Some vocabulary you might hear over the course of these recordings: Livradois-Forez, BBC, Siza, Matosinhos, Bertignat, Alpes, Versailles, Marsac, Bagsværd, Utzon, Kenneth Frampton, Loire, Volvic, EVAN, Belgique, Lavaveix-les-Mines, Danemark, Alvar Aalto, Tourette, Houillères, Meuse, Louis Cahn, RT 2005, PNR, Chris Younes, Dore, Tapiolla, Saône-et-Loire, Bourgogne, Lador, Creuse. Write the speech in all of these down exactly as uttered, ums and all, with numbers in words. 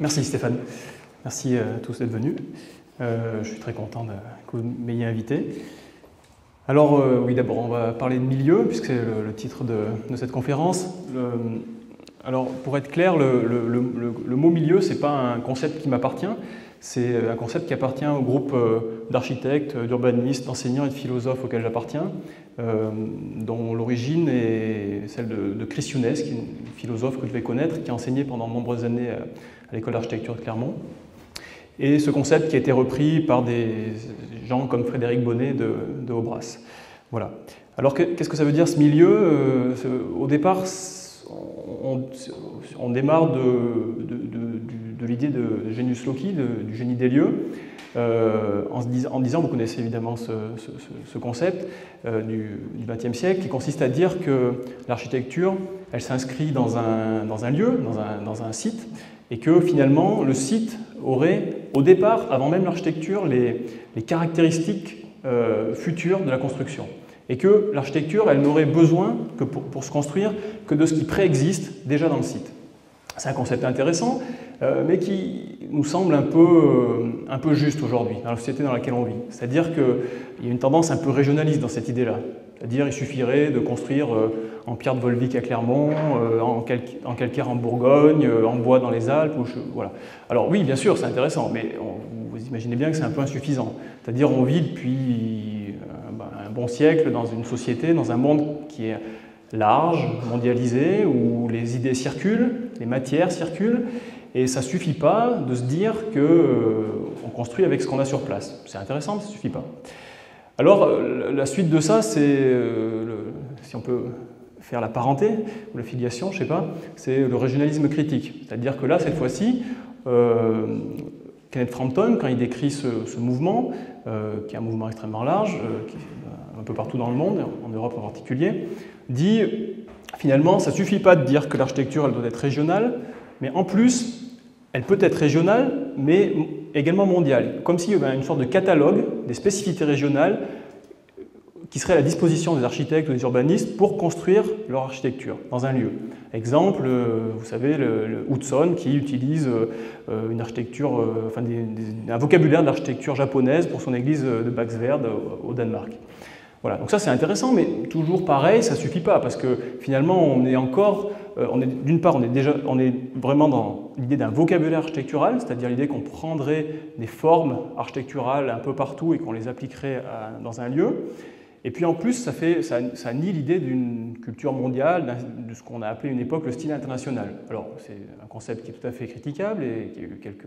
Merci Stéphane, merci à tous d'être venus. Euh, je suis très content de, que vous m'ayez invité. Alors euh, oui, d'abord on va parler de milieu, puisque c'est le, le titre de, de cette conférence. Le, alors pour être clair, le, le, le, le mot milieu, ce n'est pas un concept qui m'appartient, c'est un concept qui appartient au groupe d'architectes, d'urbanistes, d'enseignants et de philosophes auquel j'appartiens, euh, dont l'origine est celle de, de Chris Younes, qui est une philosophe que je vais connaître, qui a enseigné pendant de nombreuses années à, à l'école d'architecture de Clermont. Et ce concept qui a été repris par des gens comme Frédéric Bonnet de, de Aubrasse. Voilà. Alors qu'est-ce que ça veut dire ce milieu? Au départ, on, on démarre de, de, de, de l'idée de Genius Loci, de, du génie des lieux, euh, en, dis, en disant, vous connaissez évidemment ce, ce, ce concept euh, du vingtième siècle, qui consiste à dire que l'architecture, elle s'inscrit dans un, dans un lieu, dans un, dans un site, et que finalement, le site aurait, au départ, avant même l'architecture, les, les caractéristiques euh, futures de la construction. Et que l'architecture, elle n'aurait besoin, que pour, pour se construire, que de ce qui préexiste déjà dans le site. C'est un concept intéressant, euh, mais qui nous semble un peu, euh, un peu juste aujourd'hui, dans la société dans laquelle on vit. C'est-à-dire qu'il y a une tendance un peu régionaliste dans cette idée-là. C'est-à-dire qu'il suffirait de construire euh, en pierre de Volvic à Clermont, euh, en, cal en calcaire en Bourgogne, euh, en bois dans les Alpes. Ou je, voilà. Alors oui, bien sûr, c'est intéressant, mais on, vous imaginez bien que c'est un peu insuffisant. C'est-à-dire on vit depuis euh, ben, un bon siècle dans une société, dans un monde qui est large, mondialisé, où les idées circulent, les matières circulent, et ça ne suffit pas de se dire qu'on euh, construit avec ce qu'on a sur place. C'est intéressant, mais ça ne suffit pas. Alors, la suite de ça, c'est, euh, si on peut faire la parenté, ou la filiation, je ne sais pas, c'est le régionalisme critique. C'est-à-dire que là, cette fois-ci, euh, Kenneth Frampton, quand il décrit ce, ce mouvement, euh, qui est un mouvement extrêmement large, euh, qui est un peu partout dans le monde, en Europe en particulier, dit, finalement, ça ne suffit pas de dire que l'architecture, elle doit être régionale, mais en plus, elle peut être régionale, mais également mondiale, comme s'il y avait une sorte de catalogue des spécificités régionales qui seraient à la disposition des architectes ou des urbanistes pour construire leur architecture dans un lieu. Exemple, vous savez, le, le Utzon qui utilise une architecture, enfin des, des, un vocabulaire de l'architecture japonaise pour son église de Bagsværd au Danemark. Voilà, donc ça c'est intéressant, mais toujours pareil, ça ne suffit pas, parce que finalement on est encore, d'une part on est, déjà, on est vraiment dans l'idée d'un vocabulaire architectural, c'est-à-dire l'idée qu'on prendrait des formes architecturales un peu partout et qu'on les appliquerait à, dans un lieu, et puis en plus ça, fait, ça, ça nie l'idée d'une culture mondiale, de ce qu'on a appelé une époque le style international. Alors c'est un concept qui est tout à fait critiquable et qui a eu quelques...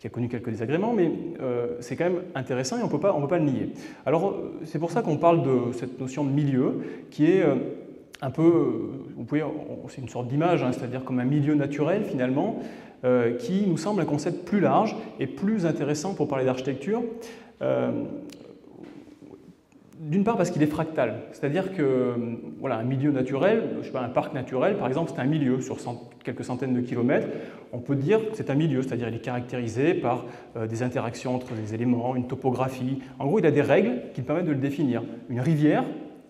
qui a connu quelques désagréments, mais euh, c'est quand même intéressant et on ne peut pas le nier. Alors, c'est pour ça qu'on parle de cette notion de milieu, qui est euh, un peu, vous pouvez, c'est une sorte d'image, hein, c'est-à-dire comme un milieu naturel, finalement, euh, qui nous semble un concept plus large et plus intéressant pour parler d'architecture, euh, d'une part parce qu'il est fractal, c'est-à-dire que voilà, un milieu naturel, je sais pas, un parc naturel par exemple, c'est un milieu sur cent, quelques centaines de kilomètres, on peut dire que c'est un milieu, c'est-à-dire il est caractérisé par euh, des interactions entre des éléments, une topographie, en gros il a des règles qui permettent de le définir. Une rivière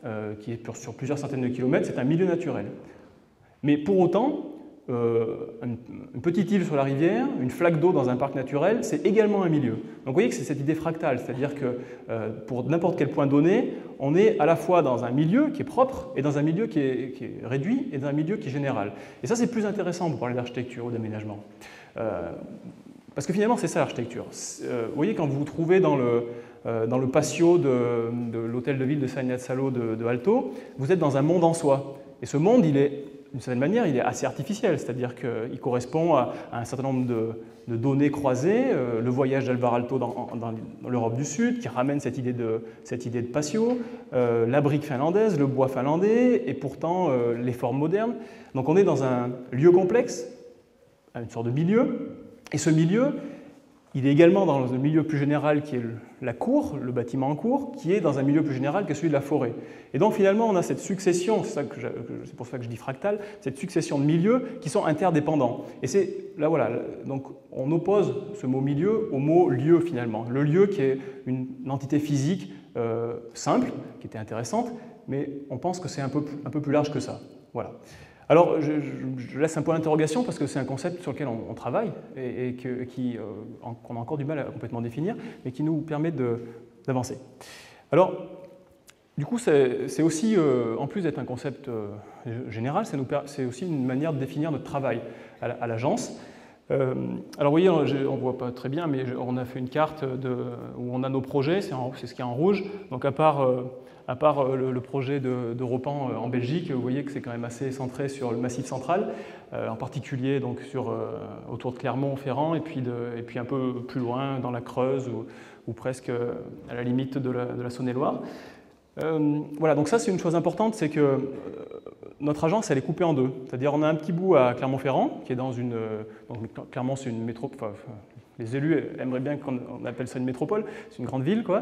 euh, qui est sur plusieurs centaines de kilomètres, c'est un milieu naturel. Mais pour autant, Euh, une, une petite île sur la rivière, une flaque d'eau dans un parc naturel, c'est également un milieu. Donc vous voyez que c'est cette idée fractale, c'est-à-dire que euh, pour n'importe quel point donné, on est à la fois dans un milieu qui est propre, et dans un milieu qui est, qui est réduit, et dans un milieu qui est général. Et ça c'est plus intéressant pour parler d'architecture ou d'aménagement. Euh, parce que finalement c'est ça l'architecture. Euh, vous voyez, quand vous vous trouvez dans le, euh, dans le patio de, de l'hôtel de ville de Sagnat-Salo de, de Alto, vous êtes dans un monde en soi. Et ce monde, il est... d'une certaine manière, il est assez artificiel, c'est-à-dire qu'il correspond à un certain nombre de, de données croisées, euh, le voyage d'Alvar Aalto dans, dans, dans l'Europe du Sud, qui ramène cette idée de, cette idée de patio, euh, la brique finlandaise, le bois finlandais, et pourtant euh, les formes modernes. Donc on est dans un lieu complexe, une sorte de milieu, et ce milieu, il est également dans le milieu plus général qui est la cour, le bâtiment en cour, qui est dans un milieu plus général que celui de la forêt. Et donc finalement on a cette succession, c'est pour ça que je dis fractal, cette succession de milieux qui sont interdépendants. Et c'est là voilà, donc on oppose ce mot milieu au mot lieu finalement. Le lieu qui est une entité physique euh, simple, qui était intéressante, mais on pense que c'est un peu, un peu plus large que ça. Voilà. Alors, je, je laisse un point d'interrogation parce que c'est un concept sur lequel on, on travaille et, et que, qui, euh, en, qu'on a encore du mal à complètement définir, mais qui nous permet d'avancer. Alors, du coup, c'est aussi, euh, en plus d'être un concept euh, général, c'est aussi une manière de définir notre travail à l'agence. Euh, alors, vous voyez, on ne voit pas très bien, mais on a fait une carte de, où on a nos projets, c'est ce qui est en rouge. Donc, à part... Euh, À part le projet de, de Repan en Belgique, vous voyez que c'est quand même assez centré sur le Massif central, euh, en particulier donc sur, euh, autour de Clermont-Ferrand et, et puis un peu plus loin dans la Creuse ou, ou presque à la limite de la, de la Saône-et-Loire. Euh, voilà, donc ça c'est une chose importante, c'est que euh, notre agence elle est coupée en deux. C'est-à-dire on a un petit bout à Clermont-Ferrand, qui est dans une... Euh, donc Clermont c'est une métropole... Enfin, les élus aimeraient bien qu'on appelle ça une métropole, c'est une grande ville, quoi.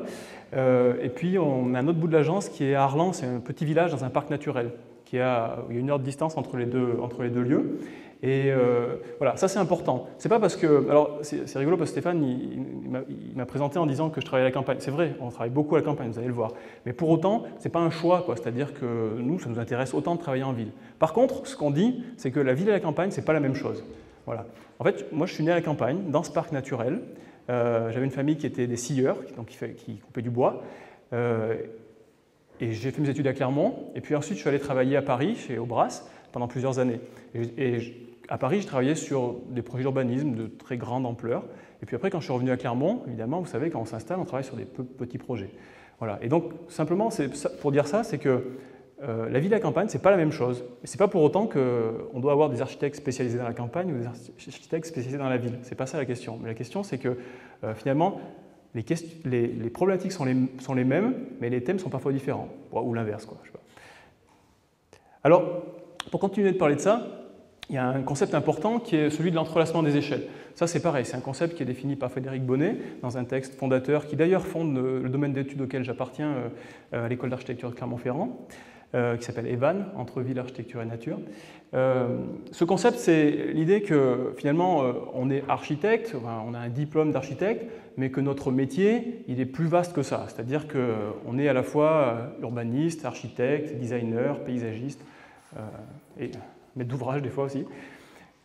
Euh, et puis on a un autre bout de l'agence qui est à Arlanc, c'est un petit village dans un parc naturel, qui a, où il y a une heure de distance entre les deux, entre les deux lieux. Et euh, voilà, ça c'est important. C'est pas parce que, alors c'est rigolo parce que Stéphane il, il m'a présenté en disant que je travaillais à la campagne. C'est vrai, on travaille beaucoup à la campagne, vous allez le voir. Mais pour autant, c'est pas un choix, quoi. C'est-à-dire que nous, ça nous intéresse autant de travailler en ville. Par contre, ce qu'on dit, c'est que la ville et la campagne, c'est pas la même chose. Voilà. En fait, moi je suis né à la campagne, dans ce parc naturel. Euh, J'avais une famille qui était des scieurs, donc qui, fait, qui coupait du bois. Euh, et j'ai fait mes études à Clermont. Et puis ensuite, je suis allé travailler à Paris, chez Aubrasse, pendant plusieurs années. Et, et à Paris, je travaillais sur des projets d'urbanisme de très grande ampleur. Et puis après, quand je suis revenu à Clermont, évidemment, vous savez, quand on s'installe, on travaille sur des peu, petits projets. Voilà. Et donc, simplement, pour dire ça, c'est que Euh, la ville et la campagne, ce n'est pas la même chose. Ce n'est pas pour autant qu'on doit avoir des architectes spécialisés dans la campagne ou des architectes spécialisés dans la ville. Ce n'est pas ça la question. Mais la question, c'est que euh, finalement, les, les, les problématiques sont les, sont les mêmes, mais les thèmes sont parfois différents. Ou l'inverse, quoi. Je sais pas. Alors, pour continuer de parler de ça, il y a un concept important qui est celui de l'entrelacement des échelles. Ça, c'est pareil, c'est un concept qui est défini par Frédéric Bonnet dans un texte fondateur qui d'ailleurs fonde le, le domaine d'études auquel j'appartiens euh, à l'école d'architecture de Clermont-Ferrand. Euh, qui s'appelle EVAN, entre ville, architecture et nature. Euh, ce concept, c'est l'idée que finalement, euh, on est architecte, enfin, on a un diplôme d'architecte, mais que notre métier, il est plus vaste que ça. C'est-à-dire qu'on est à la fois urbaniste, architecte, designer, paysagiste, euh, et maître d'ouvrage des fois aussi.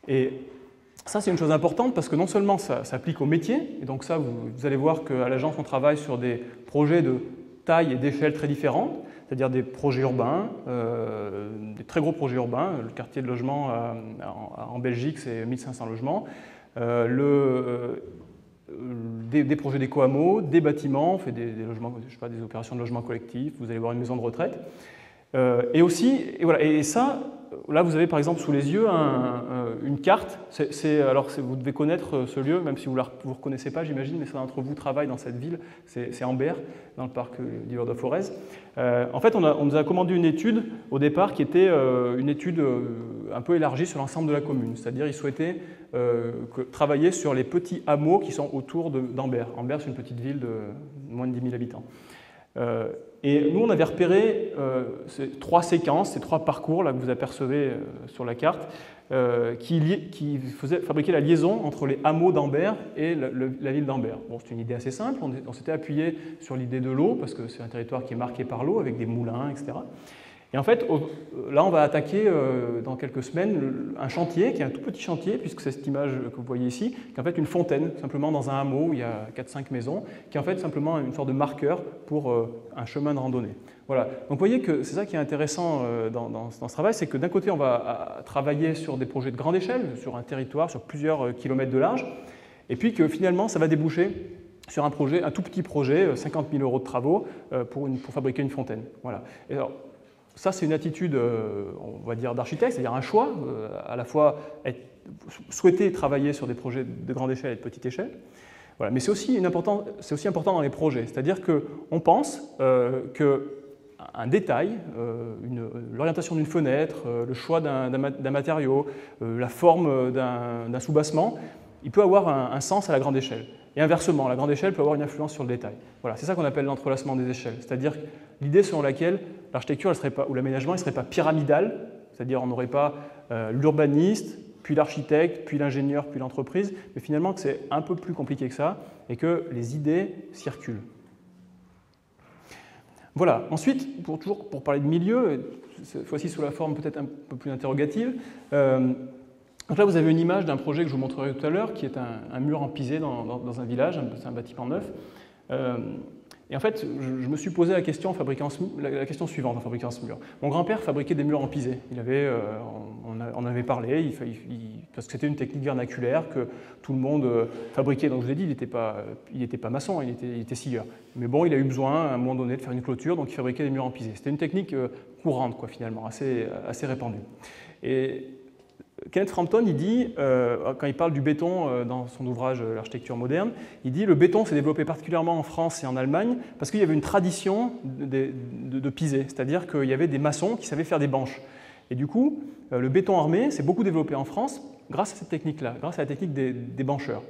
Et ça, c'est une chose importante parce que non seulement ça s'applique au métier, et donc ça, vous, vous allez voir qu'à l'agence, on travaille sur des projets de taille et d'échelle très différentes, c'est-à-dire des projets urbains, euh, des très gros projets urbains. Le quartier de logement euh, en, en Belgique, c'est mille cinq cents logements. Euh, le, euh, des, des projets d'éco-hameaux, des bâtiments, on fait des, des, logements, je sais pas, des opérations de logement collectif, vous allez voir une maison de retraite. Euh, et aussi, et, voilà, et, et ça, là vous avez par exemple sous les yeux un, un, une carte. C'est, c'est, alors vous devez connaître ce lieu, même si vous ne le reconnaissez pas, j'imagine, mais certains d'entre vous travaillent dans cette ville, c'est Ambert, dans le parc Livradois-Forez. Euh, en fait, on, a, on nous a commandé une étude au départ qui était euh, une étude euh, un peu élargie sur l'ensemble de la commune, c'est-à-dire ils souhaitaient euh, que, travailler sur les petits hameaux qui sont autour d'Ambert. Ambert, c'est une petite ville de moins de dix mille habitants. Euh, et nous, on avait repéré euh, ces trois séquences, ces trois parcours là, que vous apercevez euh, sur la carte, euh, qui, qui faisaient fabriquer la liaison entre les hameaux d'Ambert et le, le, la ville d'Ambert. Bon, c'est une idée assez simple, on, on s'était appuyé sur l'idée de l'eau, parce que c'est un territoire qui est marqué par l'eau, avec des moulins, et cetera. Et en fait, au, là, on va attaquer euh, dans quelques semaines le, un chantier, qui est un tout petit chantier, puisque c'est cette image que vous voyez ici, qui est en fait une fontaine, simplement dans un hameau où il y a quatre cinq maisons, qui est en fait simplement une sorte de marqueur pour euh, un chemin de randonnée. Voilà. Donc vous voyez que c'est ça qui est intéressant euh, dans, dans, dans ce travail, c'est que d'un côté, on va à, travailler sur des projets de grande échelle, sur un territoire, sur plusieurs euh, kilomètres de large, et puis que finalement, ça va déboucher sur un projet, un tout petit projet, cinquante mille euros de travaux, euh, pour, une, pour fabriquer une fontaine. Voilà. Et alors, ça, c'est une attitude, on va dire, d'architecte, c'est-à-dire un choix, à la fois être, souhaiter travailler sur des projets de grande échelle et de petite échelle. Voilà. Mais c'est aussi, aussi important dans les projets, c'est-à-dire qu'on pense euh, qu'un détail, euh, l'orientation d'une fenêtre, euh, le choix d'un matériau, euh, la forme d'un soubassement, il peut avoir un, un sens à la grande échelle. Et inversement, la grande échelle peut avoir une influence sur le détail. Voilà, c'est ça qu'on appelle l'entrelacement des échelles, c'est-à-dire l'idée selon laquelle l'architecture ou l'aménagement ne serait pas pyramidal, c'est-à-dire on n'aurait pas euh, l'urbaniste, puis l'architecte, puis l'ingénieur, puis l'entreprise, mais finalement que c'est un peu plus compliqué que ça et que les idées circulent. Voilà. Ensuite, pour, toujours pour parler de milieu, cette fois-ci sous la forme peut-être un peu plus interrogative, euh, donc là vous avez une image d'un projet que je vous montrerai tout à l'heure, qui est un, un mur en pisé dans, dans, dans un village, c'est un bâtiment neuf. Euh, et en fait, je, je me suis posé la question, en fabriquant ce, la, la question suivante en fabriquant ce mur. Mon grand-père fabriquait des murs en pisé. Il avait, euh, on, on, a, on avait parlé, il, il, il, parce que c'était une technique vernaculaire que tout le monde euh, fabriquait. Donc je vous ai dit, il n'était pas, pas maçon, il était, il était scieur. Mais bon, il a eu besoin à un moment donné de faire une clôture, donc il fabriquait des murs en pisé. C'était une technique euh, courante, quoi, finalement, assez, assez répandue. Et Kenneth Frampton, il dit, euh, quand il parle du béton euh, dans son ouvrage euh, L'architecture moderne, il dit le béton s'est développé particulièrement en France et en Allemagne parce qu'il y avait une tradition de, de, de, de piser, c'est-à-dire qu'il y avait des maçons qui savaient faire des banches. Et du coup, euh, le béton armé s'est beaucoup développé en France grâce à cette technique-là, grâce à la technique des, des bancheurs.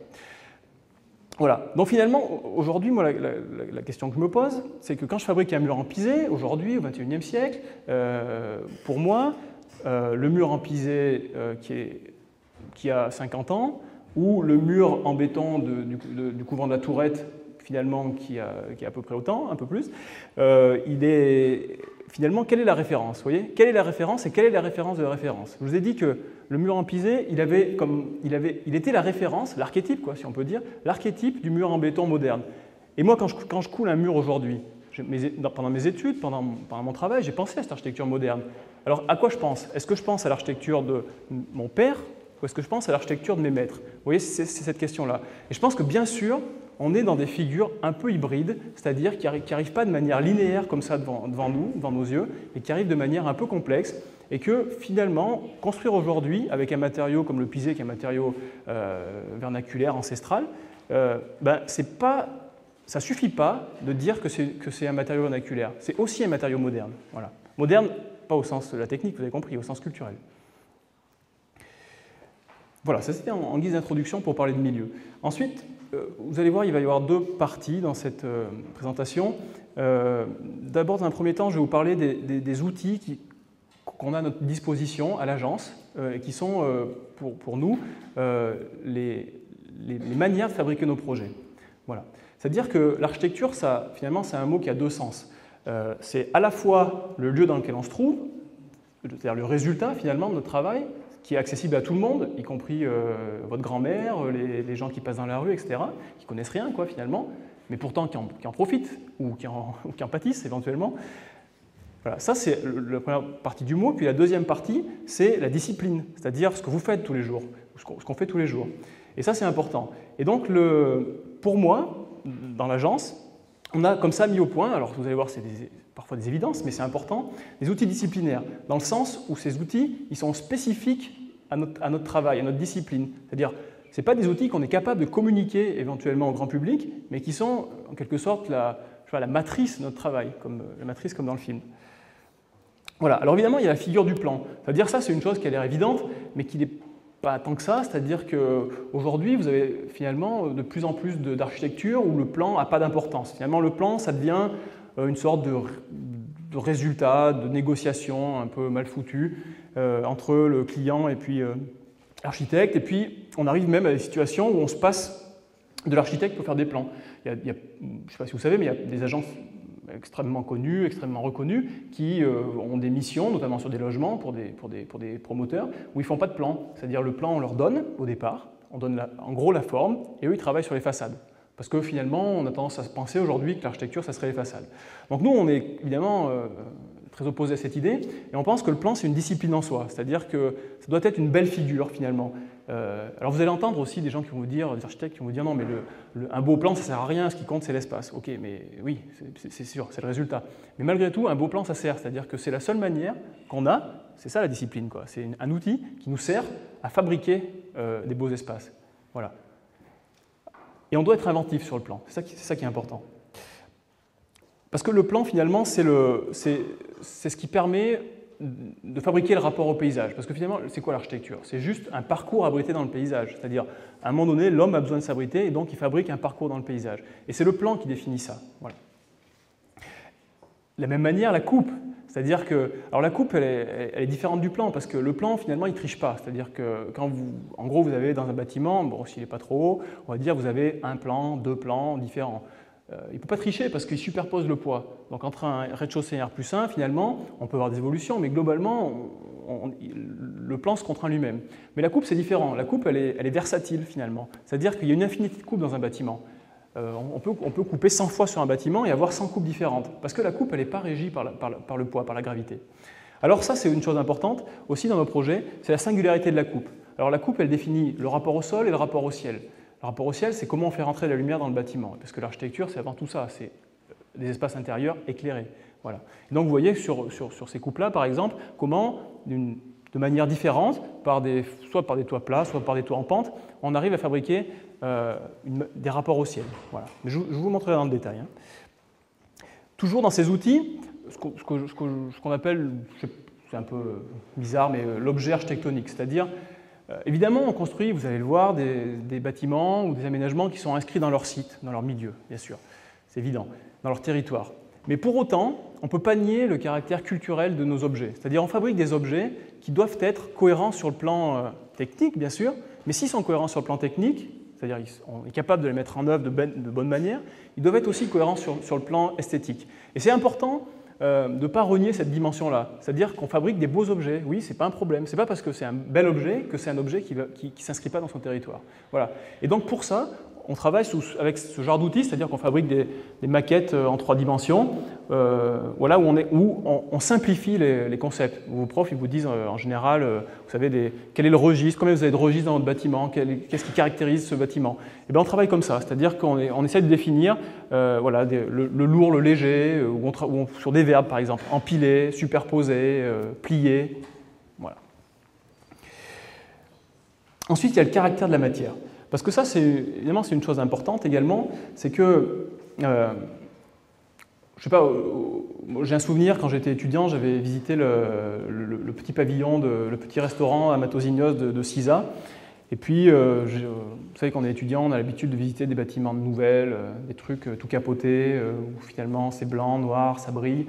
Voilà. Donc finalement, aujourd'hui, moi, la, la, la question que je me pose, c'est que quand je fabrique un mur en pisé, aujourd'hui, au vingt et unième siècle, euh, pour moi, Euh, le mur en pisé euh, qui, est, qui a cinquante ans, ou le mur en béton de, du, de, du couvent de la Tourette, finalement, qui a, qui a à peu près autant, un peu plus, euh, il est... Finalement, quelle est la référence, voyez? Quelle est la référence et quelle est la référence de la référence? Je vous ai dit que le mur en pisé, il, avait comme, il, avait, il était la référence, l'archétype, quoi, si on peut dire, l'archétype du mur en béton moderne. Et moi, quand je, quand je coule un mur aujourd'hui, pendant mes études, pendant, pendant mon travail, j'ai pensé à cette architecture moderne. Alors, à quoi je pense? Est-ce que je pense à l'architecture de mon père ou est-ce que je pense à l'architecture de mes maîtres? Vous voyez, c'est cette question-là. Et je pense que, bien sûr, on est dans des figures un peu hybrides, c'est-à-dire qui n'arrivent pas de manière linéaire comme ça devant, devant nous, devant nos yeux, mais qui arrivent de manière un peu complexe, et que, finalement, construire aujourd'hui, avec un matériau comme le pisé, qui est un matériau euh, vernaculaire, ancestral, euh, ben, c'est pas... Ça ne suffit pas de dire que c'est un matériau vernaculaire. C'est aussi un matériau moderne. Voilà. Moderne, pas au sens de la technique, vous avez compris, au sens culturel. Voilà, ça c'était en, en guise d'introduction pour parler de milieu. Ensuite, euh, vous allez voir, il va y avoir deux parties dans cette euh, présentation. Euh, D'abord, dans un premier temps, je vais vous parler des, des, des outils qui... qu'on a à notre disposition à l'agence, euh, et qui sont, euh, pour, pour nous, euh, les, les, les manières de fabriquer nos projets. Voilà. C'est-à-dire que l'architecture, finalement, c'est un mot qui a deux sens. Euh, c'est à la fois le lieu dans lequel on se trouve, c'est-à-dire le résultat, finalement, de notre travail, qui est accessible à tout le monde, y compris euh, votre grand-mère, les, les gens qui passent dans la rue, et cetera, qui ne connaissent rien, quoi, finalement, mais pourtant qui en, qui en profitent ou qui en, ou qui en pâtissent, éventuellement. Voilà, ça, c'est la première partie du mot. Puis la deuxième partie, c'est la discipline, c'est-à-dire ce que vous faites tous les jours, ce qu'on fait tous les jours. Et ça, c'est important. Et donc, le, pour moi... dans l'agence, on a comme ça mis au point, alors vous allez voir c'est parfois des évidences, mais c'est important, des outils disciplinaires, dans le sens où ces outils, ils sont spécifiques à notre, à notre travail, à notre discipline. C'est-à-dire, ce n'est pas des outils qu'on est capable de communiquer éventuellement au grand public, mais qui sont en quelque sorte la, je sais pas, la matrice de notre travail, comme, la matrice comme dans le film. Voilà, alors évidemment, il y a la figure du plan. C'est-à-dire ça, c'est une chose qui a l'air évidente, mais qui n'est pas tant que ça, c'est-à-dire qu'aujourd'hui, vous avez finalement de plus en plus d'architecture où le plan n'a pas d'importance. Finalement, le plan, ça devient une sorte de, de résultat, de négociation un peu mal foutue euh, entre le client et puis euh, l'architecte. Et puis, on arrive même à des situations où on se passe de l'architecte pour faire des plans. Il y a, il y a, je ne sais pas si vous savez, mais il y a des agences extrêmement connus, extrêmement reconnus, qui euh, ont des missions, notamment sur des logements, pour des, pour des, pour des promoteurs, où ils ne font pas de plan. C'est-à-dire le plan, on leur donne au départ, on donne la, en gros la forme, et eux, ils travaillent sur les façades. Parce que finalement, on a tendance à se penser aujourd'hui que l'architecture, ça serait les façades. Donc nous, on est évidemment euh, très opposés à cette idée, et on pense que le plan, c'est une discipline en soi. C'est-à-dire que ça doit être une belle figure, finalement. Euh, alors vous allez entendre aussi des gens qui vont vous dire, des architectes qui vont vous dire non mais le, le, un beau plan ça sert à rien, ce qui compte c'est l'espace. Ok, mais oui, c'est sûr, c'est le résultat. Mais malgré tout, un beau plan ça sert, c'est-à-dire que c'est la seule manière qu'on a, c'est ça la discipline, quoi. C'est un outil qui nous sert à fabriquer euh, des beaux espaces. Voilà. Et on doit être inventif sur le plan, c'est ça, ça qui est important. Parce que le plan finalement c'est ce qui permet de fabriquer le rapport au paysage. Parce que finalement, c'est quoi l'architecture? C'est juste un parcours abrité dans le paysage. C'est-à-dire, à un moment donné, l'homme a besoin de s'abriter et donc il fabrique un parcours dans le paysage. Et c'est le plan qui définit ça. Voilà. De la même manière, la coupe. C'est-à-dire que... Alors la coupe, elle est, elle est différente du plan, parce que le plan, finalement, il ne triche pas. C'est-à-dire que, quand vous, en gros, vous avez dans un bâtiment, bon, s'il n'est pas trop haut, on va dire vous avez un plan, deux plans différents. Euh, il ne peut pas tricher parce qu'il superpose le poids. Donc entre un rez-de-chaussée et un R plus un, finalement, on peut avoir des évolutions, mais globalement, on, on, le plan se contraint lui-même. Mais la coupe, c'est différent. La coupe, elle est, elle est versatile, finalement. C'est-à-dire qu'il y a une infinité de coupes dans un bâtiment. Euh, on, peut, on peut couper cent fois sur un bâtiment et avoir cent coupes différentes, parce que la coupe, elle n'est pas régie par, la, par, la, par le poids, par la gravité. Alors ça, c'est une chose importante aussi dans nos projets, c'est la singularité de la coupe. Alors la coupe, elle définit le rapport au sol et le rapport au ciel. Le rapport au ciel, c'est comment on fait rentrer la lumière dans le bâtiment, parce que l'architecture, c'est avant tout ça, c'est des espaces intérieurs éclairés. Voilà. Donc vous voyez sur, sur, sur ces coupes-là, par exemple, comment, une, de manière différente, par des, soit par des toits plats, soit par des toits en pente, on arrive à fabriquer euh, une, des rapports au ciel. Voilà. Mais je, je vous montrerai dans le détail. Hein. Toujours dans ces outils, ce qu'on ce qu'on, ce qu'on appelle, c'est un peu bizarre, mais l'objet architectonique, c'est-à-dire... Évidemment, on construit, vous allez le voir, des, des bâtiments ou des aménagements qui sont inscrits dans leur site, dans leur milieu, bien sûr, c'est évident, dans leur territoire. Mais pour autant, on ne peut pas nier le caractère culturel de nos objets. C'est-à-dire on fabrique des objets qui doivent être cohérents sur le plan technique, bien sûr, mais s'ils sont cohérents sur le plan technique, c'est-à-dire qu'on est capable de les mettre en œuvre de, de bonne manière, ils doivent être aussi cohérents sur, sur le plan esthétique. Et c'est important Euh, de ne pas renier cette dimension-là. C'est-à-dire qu'on fabrique des beaux objets. Oui, ce n'est pas un problème. Ce n'est pas parce que c'est un bel objet que c'est un objet qui ne s'inscrit pas dans son territoire. Voilà. Et donc pour ça, on travaille sous, avec ce genre d'outils, c'est-à-dire qu'on fabrique des, des maquettes en trois dimensions, euh, voilà, où, on, est, où on, on simplifie les, les concepts. Vos profs ils vous disent euh, en général, euh, vous savez, des, quel est le registre, combien vous avez de registres dans votre bâtiment, qu'est-ce qui caractérise ce bâtiment. Et bien on travaille comme ça, c'est-à-dire qu'on on essaie de définir euh, voilà, des, le, le lourd, le léger, euh, où on où on, sur des verbes par exemple, empiler, superposer, euh, plier, voilà. Ensuite, il y a le caractère de la matière. Parce que ça, c'est évidemment, c'est une chose importante également, c'est que, euh, je sais pas, euh, j'ai un souvenir, quand j'étais étudiant, j'avais visité le, le, le petit pavillon, de, le petit restaurant à Matosinhos de, de Siza, et puis, euh, je, vous savez, quand on est étudiant, on a l'habitude de visiter des bâtiments de nouvelles, euh, des trucs euh, tout capotés, euh, où finalement c'est blanc, noir, ça brille.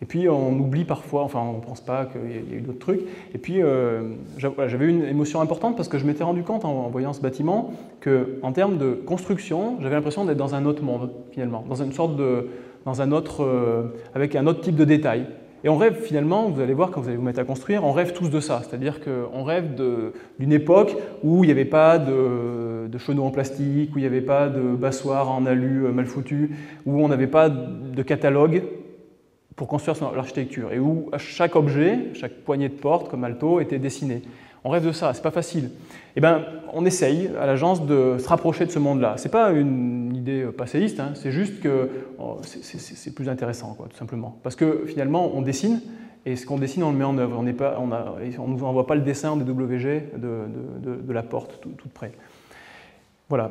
Et puis on oublie parfois, enfin on ne pense pas qu'il y a eu d'autres trucs. Et puis euh, j'avais eu une émotion importante parce que je m'étais rendu compte en voyant ce bâtiment qu'en termes de construction, j'avais l'impression d'être dans un autre monde finalement, dans une sorte de, dans un autre, euh, avec un autre type de détail. Et on rêve finalement, vous allez voir quand vous allez vous mettre à construire, on rêve tous de ça, c'est-à-dire qu'on rêve d'une époque où il n'y avait pas de, de chenaux en plastique, où il n'y avait pas de bassoirs en alu mal foutu, où on n'avait pas de catalogue pour construire l'architecture, et où chaque objet, chaque poignée de porte, comme alto, était dessiné. On rêve de ça, c'est pas facile. Eh bien, on essaye, à l'agence, de se rapprocher de ce monde-là. C'est pas une idée passéiste, hein, c'est juste que oh, c'est plus intéressant, quoi, tout simplement. Parce que, finalement, on dessine, et ce qu'on dessine, on le met en œuvre. On ne nous envoie pas le dessin des W G de, de, de, de la porte, tout, tout près. Voilà.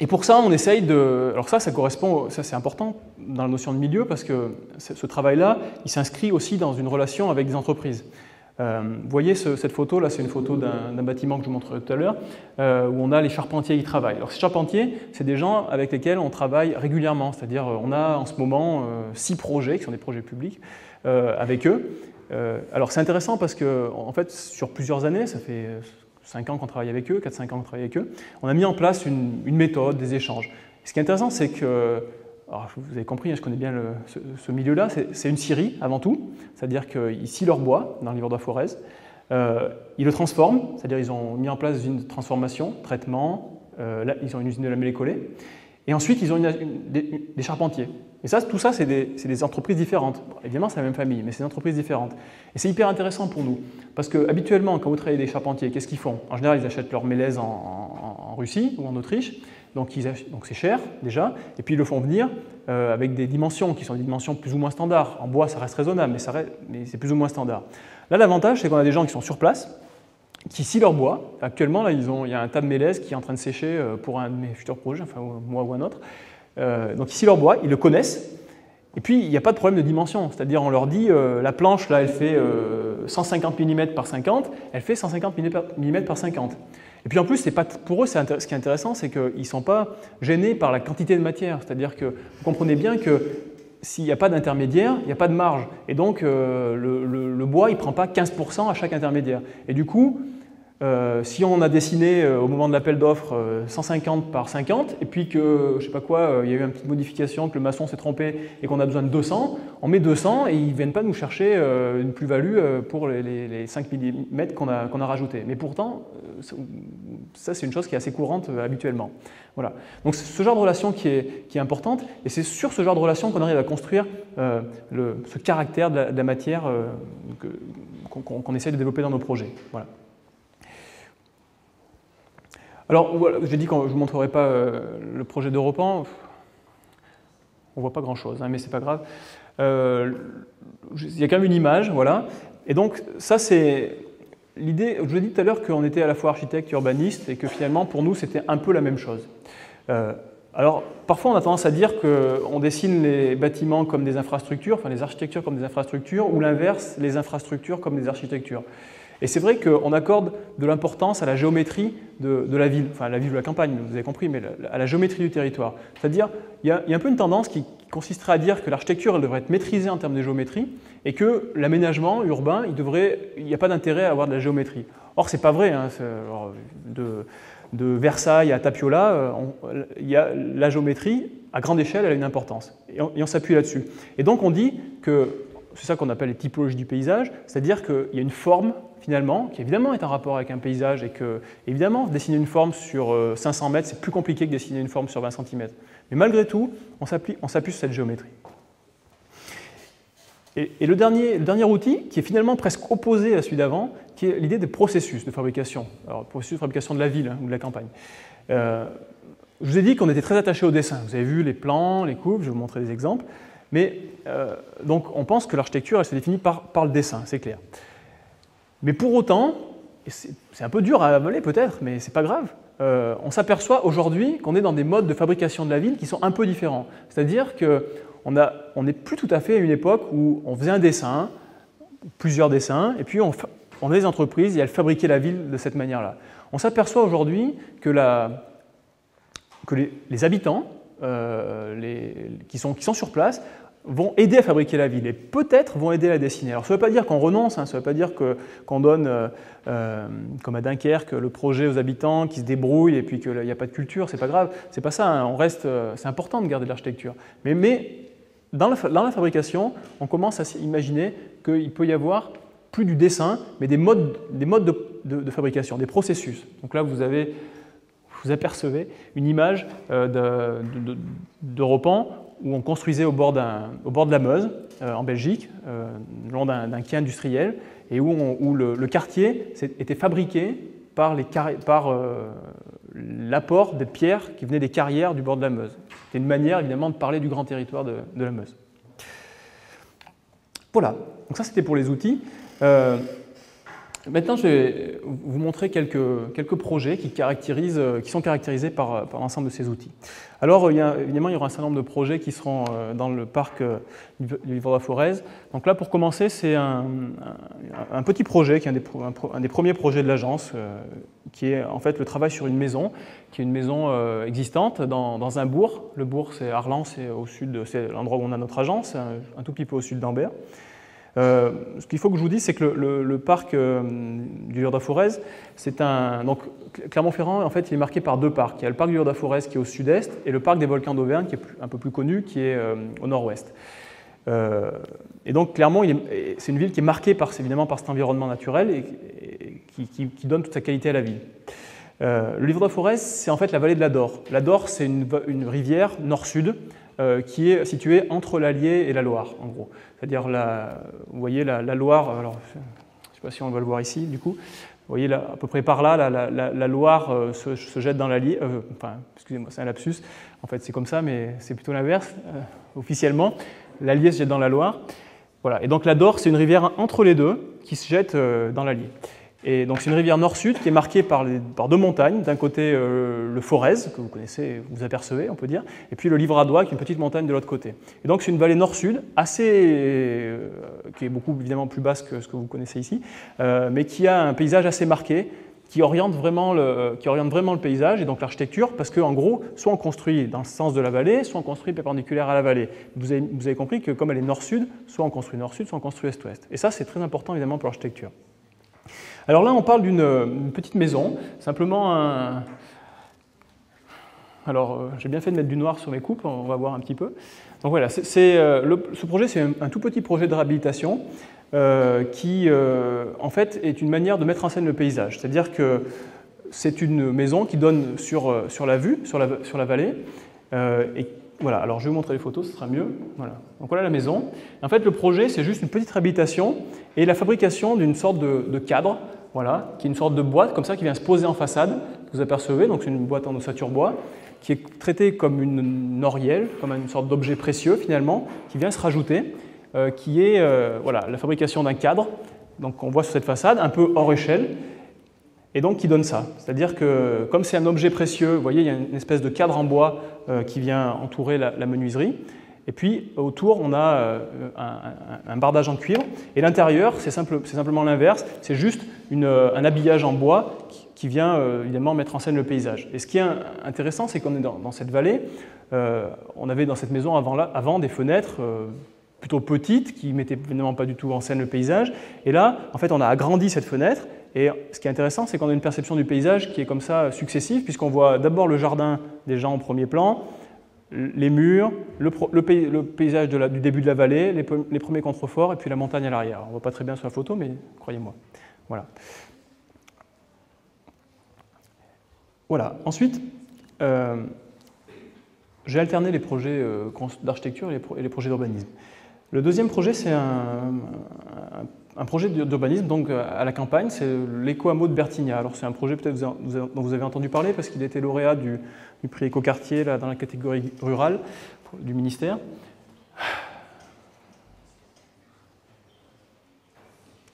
Et pour ça, on essaye de... Alors ça, ça correspond, ça c'est important dans la notion de milieu parce que ce travail-là, il s'inscrit aussi dans une relation avec des entreprises. Euh, vous voyez ce, cette photo, là c'est une photo d'un d'un bâtiment que je vous montrerai tout à l'heure, euh, où on a les charpentiers qui travaillent. Alors ces charpentiers, c'est des gens avec lesquels on travaille régulièrement, c'est-à-dire on a en ce moment euh, six projets, qui sont des projets publics, euh, avec eux. Euh, alors c'est intéressant parce que, en fait, sur plusieurs années, ça fait... cinq ans qu'on travaille avec eux, quatre cinq ans qu'on travaille avec eux, on a mis en place une, une méthode, des échanges. Et ce qui est intéressant, c'est que, alors vous avez compris, je connais bien le, ce, ce milieu-là, c'est une scierie avant tout, c'est-à-dire qu'ils scient leur bois dans le Livradois-Forez, euh, ils le transforment, c'est-à-dire ils ont mis en place une transformation, traitement, euh, là, ils ont une usine de la mêlée-collée, et ensuite ils ont une, une, des, des charpentiers. Et ça, tout ça, c'est des, des entreprises différentes. Bon, évidemment, c'est la même famille, mais c'est des entreprises différentes. Et c'est hyper intéressant pour nous, parce que habituellement, quand vous travaillez des charpentiers, qu'est-ce qu'ils font? En général, ils achètent leur mélèze en, en, en Russie ou en Autriche, donc c'est cher déjà, et puis ils le font venir euh, avec des dimensions qui sont des dimensions plus ou moins standards. En bois, ça reste raisonnable, mais, mais c'est plus ou moins standard. Là, l'avantage, c'est qu'on a des gens qui sont sur place, qui scient leur bois. Actuellement, là, ils ont, il y a un tas de mélèze qui est en train de sécher pour un de mes futurs projets, enfin moi ou un autre. Euh, donc ici leur bois, ils le connaissent, et puis il n'y a pas de problème de dimension, c'est-à-dire on leur dit euh, la planche là elle fait euh, cent cinquante millimètres par cinquante, elle fait cent cinquante millimètres par cinquante. Et puis en plus, pas pour eux, ce qui est intéressant, c'est qu'ils ne sont pas gênés par la quantité de matière, c'est-à-dire que vous comprenez bien que s'il n'y a pas d'intermédiaire, il n'y a pas de marge, et donc euh, le, le, le bois il ne prend pas quinze pour cent à chaque intermédiaire. Et du coup, Euh, si on a dessiné euh, au moment de l'appel d'offres euh, cent cinquante par cinquante, et puis que, je sais pas quoi, euh, il y a eu une petite modification, que le maçon s'est trompé et qu'on a besoin de deux cents, on met deux cents et ils ne viennent pas nous chercher euh, une plus-value euh, pour les, les, les cinq millimètres qu'on a, qu'on a rajouté. Mais pourtant, euh, ça, ça c'est une chose qui est assez courante euh, habituellement. Voilà. Donc c'est ce genre de relation qui est, qui est importante, et c'est sur ce genre de relation qu'on arrive à construire euh, le, ce caractère de la, de la matière euh, qu'on qu'on essaye de développer dans nos projets. Voilà. Alors, voilà, j'ai dit que je ne vous montrerai pas euh, le projet d'Europan. On ne voit pas grand-chose, hein, mais ce n'est pas grave. Euh, il y a quand même une image, voilà. Et donc, ça, c'est l'idée. Je vous ai dit tout à l'heure qu'on était à la fois architecte et urbaniste et que finalement, pour nous, c'était un peu la même chose. Euh, alors, parfois, on a tendance à dire qu'on dessine les bâtiments comme des infrastructures, enfin les architectures comme des infrastructures, ou l'inverse, les infrastructures comme des architectures. Et c'est vrai qu'on accorde de l'importance à la géométrie de, de la ville, enfin à la ville ou la campagne, vous avez compris, mais la, à la géométrie du territoire. C'est-à-dire, il y, y a un peu une tendance qui consisterait à dire que l'architecture, elle devrait être maîtrisée en termes de géométrie, et que l'aménagement urbain, il devrait, il n'y a pas d'intérêt à avoir de la géométrie. Or, c'est pas vrai. Hein, alors, de, de Versailles à Tapiolla, on, y a, la géométrie, à grande échelle, elle a une importance. Et on, on s'appuie là-dessus. Et donc, on dit que, c'est ça qu'on appelle les typologies du paysage, c'est-à-dire qu'il y a une forme, finalement, qui évidemment est en rapport avec un paysage, et que, évidemment, dessiner une forme sur cinq cents mètres, c'est plus compliqué que dessiner une forme sur vingt centimètres. Mais malgré tout, on s'appuie sur cette géométrie. Et, et le, dernier, le dernier outil, qui est finalement presque opposé à celui d'avant, qui est l'idée des processus de fabrication. Alors, processus de fabrication de la ville hein, ou de la campagne. Euh, je vous ai dit qu'on était très attaché au dessin. Vous avez vu les plans, les coupes, je vais vous montrer des exemples. Mais, euh, donc, on pense que l'architecture, elle se définit par, par le dessin, c'est clair. Mais pour autant, c'est un peu dur à avaler peut-être, mais c'est pas grave, euh, on s'aperçoit aujourd'hui qu'on est dans des modes de fabrication de la ville qui sont un peu différents. C'est-à-dire qu'on a, on n'est plus tout à fait à une époque où on faisait un dessin, plusieurs dessins, et puis on, on avait des entreprises et elles fabriquaient la ville de cette manière-là. On s'aperçoit aujourd'hui que, la, que les, les habitants euh, les, qui, sont, qui sont sur place vont aider à fabriquer la ville et peut-être vont aider à la dessiner. Alors ça ne veut pas dire qu'on renonce, hein, ça ne veut pas dire que, qu'on donne, euh, comme à Dunkerque, le projet aux habitants qui se débrouillent et puis qu'il n'y a pas de culture, c'est pas grave, c'est pas ça, hein, on reste, euh, c'est important de garder de l'architecture. Mais, mais dans, la, dans la fabrication, on commence à imaginer qu'il peut y avoir plus du dessin, mais des modes, des modes de, de, de fabrication, des processus. Donc là, vous avez, vous apercevez une image euh, de, de, de Ropan, où on construisait au bord, au bord de la Meuse, euh, en Belgique, euh, le long d'un quai industriel, et où, on, où le, le quartier était fabriqué par l'apport euh, des pierres qui venaient des carrières du bord de la Meuse. C'était une manière, évidemment, de parler du grand territoire de, de la Meuse. Voilà, donc ça c'était pour les outils. Euh, maintenant, je vais vous montrer quelques, quelques projets qui, caractérisent, qui sont caractérisés par, par l'ensemble de ces outils. Alors, il y a, évidemment, il y aura un certain nombre de projets qui seront dans le parc du Livradois-Forez. Donc là, pour commencer, c'est un, un, un petit projet, qui est un des, un, un des premiers projets de l'agence, euh, qui est en fait le travail sur une maison, qui est une maison euh, existante dans, dans un bourg. Le bourg, c'est Arlanc, c'est au sud, c'est l'endroit où on a notre agence, un, un tout petit peu au sud d'Ambert. Euh, ce qu'il faut que je vous dise, c'est que le, le, le parc euh, du Livradois-Forez, c'est un... Donc, Clermont-Ferrand, en fait, il est marqué par deux parcs. Il y a le parc du Livradois-Forez qui est au sud-est et le parc des volcans d'Auvergne, qui est un peu plus connu, qui est euh, au nord-ouest. Euh, et donc, Clermont, c'est une ville qui est marquée par, évidemment par cet environnement naturel et, et qui, qui, qui donne toute sa qualité à la ville. Euh, le Livradois-Forez, c'est en fait la vallée de Lador. Lador, c'est une, une rivière nord-sud, Euh, qui est située entre l'Allier et la Loire, en gros. C'est-à-dire, vous voyez, la, la Loire, alors, je ne sais pas si on va le voir ici, du coup, vous voyez, là, à peu près par là, la, la, la, la Loire euh, se, se jette dans l'Allier, euh, enfin, excusez-moi, c'est un lapsus, en fait, c'est comme ça, mais c'est plutôt l'inverse, euh, officiellement, l'Allier se jette dans la Loire, voilà, et donc la Dore, c'est une rivière entre les deux, qui se jette euh, dans l'Allier. Et donc c'est une rivière nord-sud qui est marquée par, les, par deux montagnes. D'un côté euh, le Forez, que vous connaissez, vous apercevez, on peut dire, et puis le Livradois, qui est une petite montagne de l'autre côté. Et donc c'est une vallée nord-sud, assez, euh, qui est beaucoup évidemment plus basse que ce que vous connaissez ici, euh, mais qui a un paysage assez marqué, qui oriente vraiment le, qui oriente vraiment le paysage et donc l'architecture, parce qu'en gros, soit on construit dans le sens de la vallée, soit on construit perpendiculaire à la vallée. Vous avez, vous avez compris que comme elle est nord-sud, soit on construit nord-sud, soit on construit est-ouest. Et ça c'est très important évidemment pour l'architecture. Alors là, on parle d'une petite maison, simplement un... Alors, euh, j'ai bien fait de mettre du noir sur mes coupes, on va voir un petit peu. Donc voilà, c'est, c'est, euh, le, ce projet, c'est un, un tout petit projet de réhabilitation euh, qui, euh, en fait, est une manière de mettre en scène le paysage. C'est-à-dire que c'est une maison qui donne sur, sur la vue, sur la, sur la vallée. Euh, et voilà, alors je vais vous montrer les photos, ce sera mieux. Voilà. Donc voilà la maison. En fait, le projet, c'est juste une petite réhabilitation et la fabrication d'une sorte de, de cadre, voilà, qui est une sorte de boîte comme ça qui vient se poser en façade. Vous apercevez, donc c'est une boîte en ossature bois, qui est traitée comme une orielle, comme une sorte d'objet précieux finalement, qui vient se rajouter, euh, qui est euh, voilà, la fabrication d'un cadre, donc on voit sur cette façade, un peu hors échelle, et donc qui donne ça. C'est-à-dire que comme c'est un objet précieux, vous voyez, il y a une espèce de cadre en bois euh, qui vient entourer la, la menuiserie, et puis autour on a euh, un, un bardage en cuivre, et l'intérieur c'est simple, c'est simplement l'inverse, c'est juste une, un habillage en bois qui, qui vient euh, évidemment mettre en scène le paysage. Et ce qui est intéressant, c'est qu'on est dans, dans cette vallée, euh, on avait dans cette maison avant, là, avant des fenêtres euh, plutôt petites qui ne mettaient évidemment pas du tout en scène le paysage, et là en fait on a agrandi cette fenêtre, et ce qui est intéressant, c'est qu'on a une perception du paysage qui est comme ça successive, puisqu'on voit d'abord le jardin des gens en premier plan, les murs, le, pro, le, pay, le paysage de la, du début de la vallée, les, les premiers contreforts, et puis la montagne à l'arrière. On ne voit pas très bien sur la photo, mais croyez-moi. Voilà. Voilà. Ensuite, euh, j'ai alterné les projets euh, d'architecture et, pro, et les projets d'urbanisme. Le deuxième projet, c'est un, un, un projet d'urbanisme donc à la campagne, c'est l'éco-hameau de Bertignat. Alors c'est un projet peut-être dont vous avez entendu parler parce qu'il a été lauréat du, du prix éco-quartier là, dans la catégorie rurale du ministère.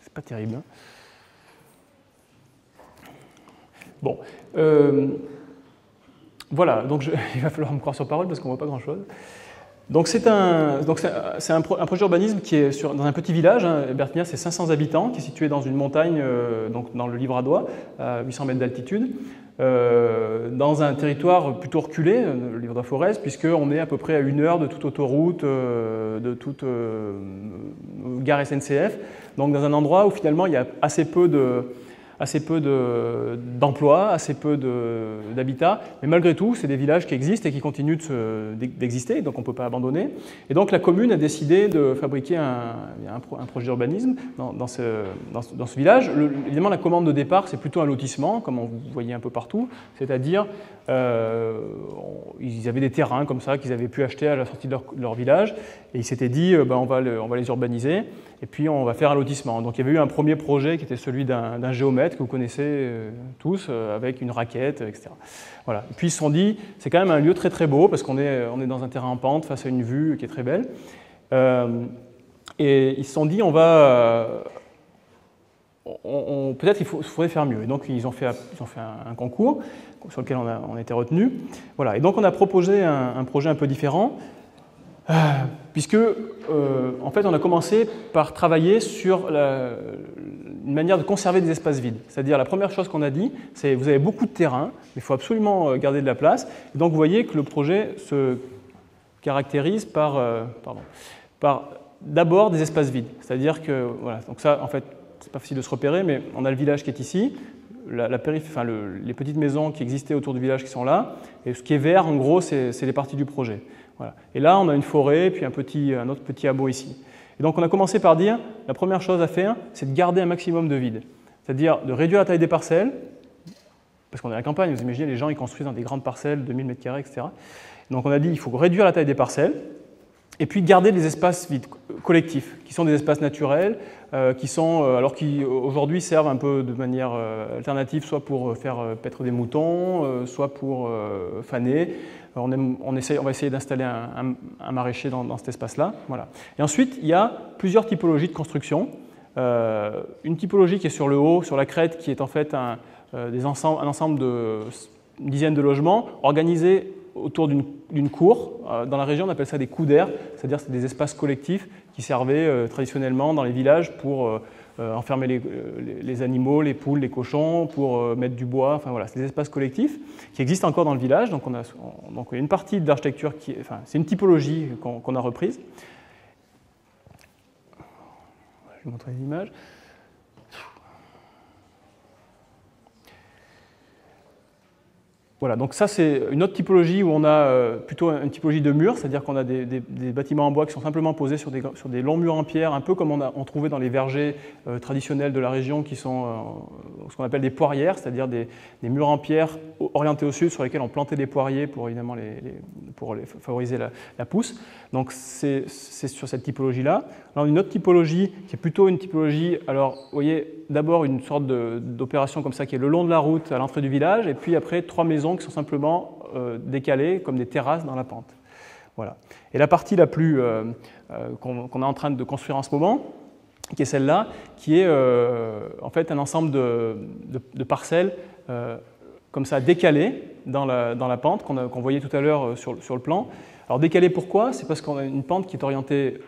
C'est pas terrible. Hein. Bon, euh, voilà. Donc je, il va falloir me croire sur parole parce qu'on ne voit pas grand-chose. Donc c'est un, donc c'est un, un projet d'urbanisme qui est sur, dans un petit village, hein, Bertignat c'est cinq cents habitants, qui est situé dans une montagne, euh, donc dans le Livradois, à huit cents mètres d'altitude, euh, dans un territoire plutôt reculé, le Livradois-Forez, puisqu'on est à peu près à une heure de toute autoroute, euh, de toute euh, gare S N C F, donc dans un endroit où finalement il y a assez peu de... assez peu d'emplois, de, assez peu d'habitat, mais malgré tout, c'est des villages qui existent et qui continuent d'exister, de donc on ne peut pas abandonner. Et donc la commune a décidé de fabriquer un, un projet d'urbanisme dans, dans, ce, dans, ce, dans ce village. Le, évidemment, la commande de départ, c'est plutôt un lotissement, comme vous voyez un peu partout, c'est-à-dire euh, ils avaient des terrains comme ça qu'ils avaient pu acheter à la sortie de leur, de leur village, et ils s'étaient dit, euh, ben, on, va le, on va les urbaniser, et puis on va faire un lotissement. Donc il y avait eu un premier projet qui était celui d'un géomètre, que vous connaissez tous, avec une raquette, et cetera. Voilà. Et puis ils se sont dit, c'est quand même un lieu très très beau, parce qu'on est, on est dans un terrain en pente, face à une vue qui est très belle. Euh, et ils se sont dit, on va... On, on, peut-être il faut, faudrait faire mieux. Et donc ils ont fait, ils ont fait un, un concours, sur lequel on a, on a été retenu. Voilà. Et donc on a proposé un, un projet un peu différent, euh, puisque, euh, en fait, on a commencé par travailler sur la... une manière de conserver des espaces vides. C'est-à-dire, la première chose qu'on a dit, c'est vous avez beaucoup de terrain, mais il faut absolument garder de la place. Et donc, vous voyez que le projet se caractérise par, euh, pardon, par d'abord des espaces vides. C'est-à-dire que, voilà, donc ça, en fait, c'est pas facile de se repérer, mais on a le village qui est ici, la, la périph... enfin, le, les petites maisons qui existaient autour du village qui sont là, et ce qui est vert, en gros, c'est les parties du projet. Voilà. Et là, on a une forêt, puis un, petit, un autre petit hameau ici. Et donc on a commencé par dire, la première chose à faire, c'est de garder un maximum de vide. C'est-à-dire de réduire la taille des parcelles, parce qu'on est à la campagne, vous imaginez, les gens ils construisent dans des grandes parcelles de mille mètres carrés, et cetera. Donc on a dit, il faut réduire la taille des parcelles, et puis garder des espaces vides, collectifs, qui sont des espaces naturels, euh, qui sont, alors qui aujourd'hui servent un peu de manière euh, alternative, soit pour faire euh, paître des moutons, euh, soit pour euh, faner. On, aime, on, essaie, on va essayer d'installer un, un, un maraîcher dans, dans cet espace-là. Voilà. Et ensuite, il y a plusieurs typologies de construction. Euh, une typologie qui est sur le haut, sur la crête, qui est en fait un, euh, des ensemble, un ensemble de une dizaine de logements organisés autour d'une cour. Euh, dans la région, on appelle ça des coups d'air, c'est-à-dire c'est des espaces collectifs qui servaient euh, traditionnellement dans les villages pour euh, euh, enfermer les, les, les animaux, les poules, les cochons, pour euh, mettre du bois, enfin voilà, c'est des espaces collectifs qui existent encore dans le village, donc on a, on, donc, il y a une partie de l'architecture, qui, enfin c'est une typologie qu'on qu'on a reprise. Je vais vous montrer les images. Voilà, donc ça c'est une autre typologie où on a plutôt une typologie de murs, c'est-à-dire qu'on a des, des, des bâtiments en bois qui sont simplement posés sur des, sur des longs murs en pierre, un peu comme on, a, on trouvait dans les vergers euh, traditionnels de la région, qui sont euh, ce qu'on appelle des poirières, c'est-à-dire des, des murs en pierre orientés au sud sur lesquels on plantait des poiriers pour, évidemment, les, les, pour les favoriser la, la pousse. Donc c'est sur cette typologie-là. Alors une autre typologie qui est plutôt une typologie, alors vous voyez, d'abord une sorte d'opération comme ça qui est le long de la route à l'entrée du village, et puis après trois maisons qui sont simplement euh, décalées comme des terrasses dans la pente. Voilà. Et la partie la plus euh, euh, qu'on qu'on est en train de construire en ce moment, qui est celle-là, qui est euh, en fait un ensemble de, de, de parcelles euh, comme ça décalées dans la, dans la pente qu'on qu'on voyait tout à l'heure sur, sur le plan. Alors décalées pourquoi? C'est parce qu'on a une pente qui est orientée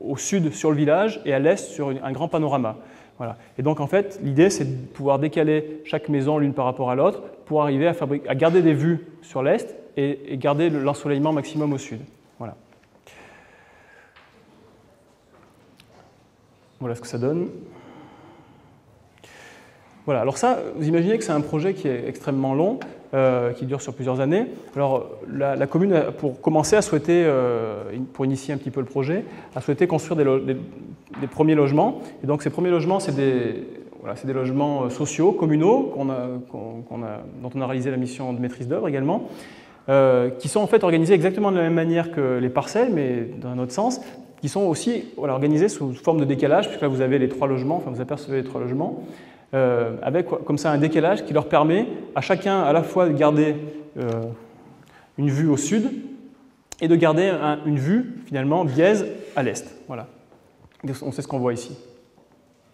au sud sur le village et à l'est sur une, un grand panorama. Voilà. Et donc en fait, l'idée c'est de pouvoir décaler chaque maison l'une par rapport à l'autre pour arriver à, à garder des vues sur l'est et, et garder l'ensoleillement maximum au sud. Voilà. Voilà ce que ça donne. Voilà, alors ça, vous imaginez que c'est un projet qui est extrêmement long, euh, qui dure sur plusieurs années. Alors la, la commune, pour commencer, a souhaité, euh, pour initier un petit peu le projet, a souhaité construire des, des, des premiers logements. Et donc ces premiers logements, c'est des, voilà, c'est des logements sociaux, communaux, qu'on a, qu'on, qu'on a, dont on a réalisé la mission de maîtrise d'œuvre également, euh, qui sont en fait organisés exactement de la même manière que les parcelles, mais dans un autre sens, qui sont aussi voilà, organisés sous forme de décalage, puisque là vous avez les trois logements, enfin vous apercevez les trois logements, Euh, avec comme ça un décalage qui leur permet à chacun à la fois de garder euh, une vue au sud et de garder un, une vue finalement biaise à l'est. Voilà, on sait ce qu'on voit ici.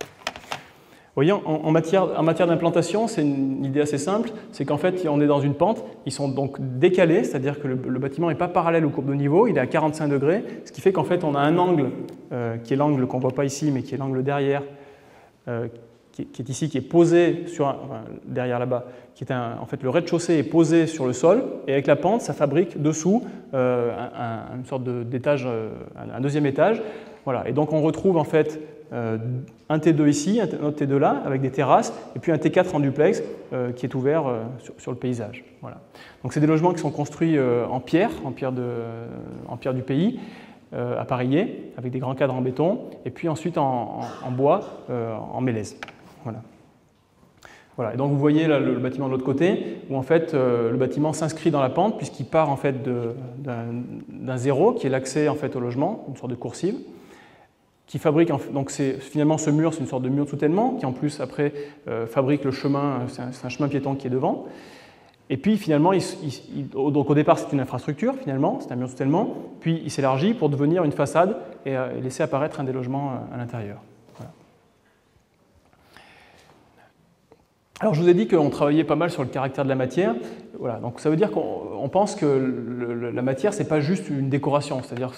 Vous voyez, en, en matière, en matière d'implantation, c'est une idée assez simple, c'est qu'en fait on est dans une pente, ils sont donc décalés, c'est-à-dire que le, le bâtiment n'est pas parallèle aux courbes de niveau, il est à quarante-cinq degrés, ce qui fait qu'en fait on a un angle, euh, qui est l'angle qu'on ne voit pas ici, mais qui est l'angle derrière, euh, qui est ici, qui est posé sur un, enfin, derrière là-bas, qui est un, en fait le rez-de-chaussée est posé sur le sol, et avec la pente, ça fabrique dessous euh, un, un, une sorte d'étage, euh, un deuxième étage, voilà. Et donc on retrouve en fait euh, un T deux ici, un autre T deux là, avec des terrasses, et puis un T quatre en duplex euh, qui est ouvert euh, sur, sur le paysage. Voilà. Donc c'est des logements qui sont construits euh, en pierre, en pierre, de, euh, en pierre du pays. Euh, appareillés, avec des grands cadres en béton, et puis ensuite en, en, en bois, euh, en mélèze. Voilà. Voilà. Et donc vous voyez là, le, le bâtiment de l'autre côté, où en fait euh, le bâtiment s'inscrit dans la pente, puisqu'il part en fait d'un zéro, qui est l'accès en fait au logement, une sorte de coursive, qui fabrique, en, donc finalement ce mur, c'est une sorte de mur de soutènement, qui en plus après euh, fabrique le chemin, c'est un, un chemin piéton qui est devant. Et puis finalement, il, il, donc au départ c'est une infrastructure, finalement, c'est un mur de soutènement, puis il s'élargit pour devenir une façade et, euh, et laisser apparaître un des logements à l'intérieur. Voilà. Alors je vous ai dit qu'on travaillait pas mal sur le caractère de la matière, voilà, donc ça veut dire qu'on pense que le, le, la matière c'est pas juste une décoration, c'est-à-dire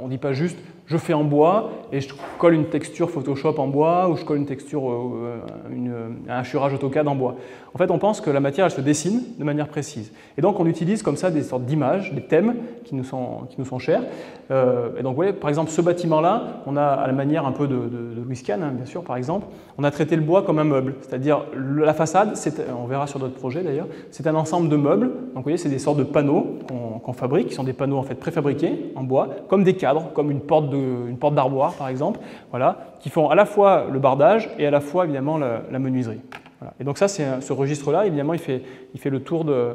on ne dit pas juste je fais en bois et je colle une texture Photoshop en bois ou je colle une texture, euh, une, un hachurage AutoCAD en bois. En fait, on pense que la matière, elle se dessine de manière précise. Et donc, on utilise comme ça des sortes d'images, des thèmes qui nous sont, qui nous sont chers. Euh, et donc, vous voyez, par exemple, ce bâtiment-là, on a, à la manière un peu de, de, de Louis Cahn, hein, bien sûr, par exemple, on a traité le bois comme un meuble. C'est-à-dire, la façade, on verra sur d'autres projets d'ailleurs, c'est un ensemble de meubles. Donc, vous voyez, c'est des sortes de panneaux qu'on qu'on fabrique, qui sont des panneaux en fait préfabriqués en bois, comme des cadres, comme une porte de une porte d'armoire par exemple, voilà, qui font à la fois le bardage et à la fois évidemment la, la menuiserie. Voilà. Et donc ça, c'est ce registre-là, évidemment, il fait, il fait le, tour de,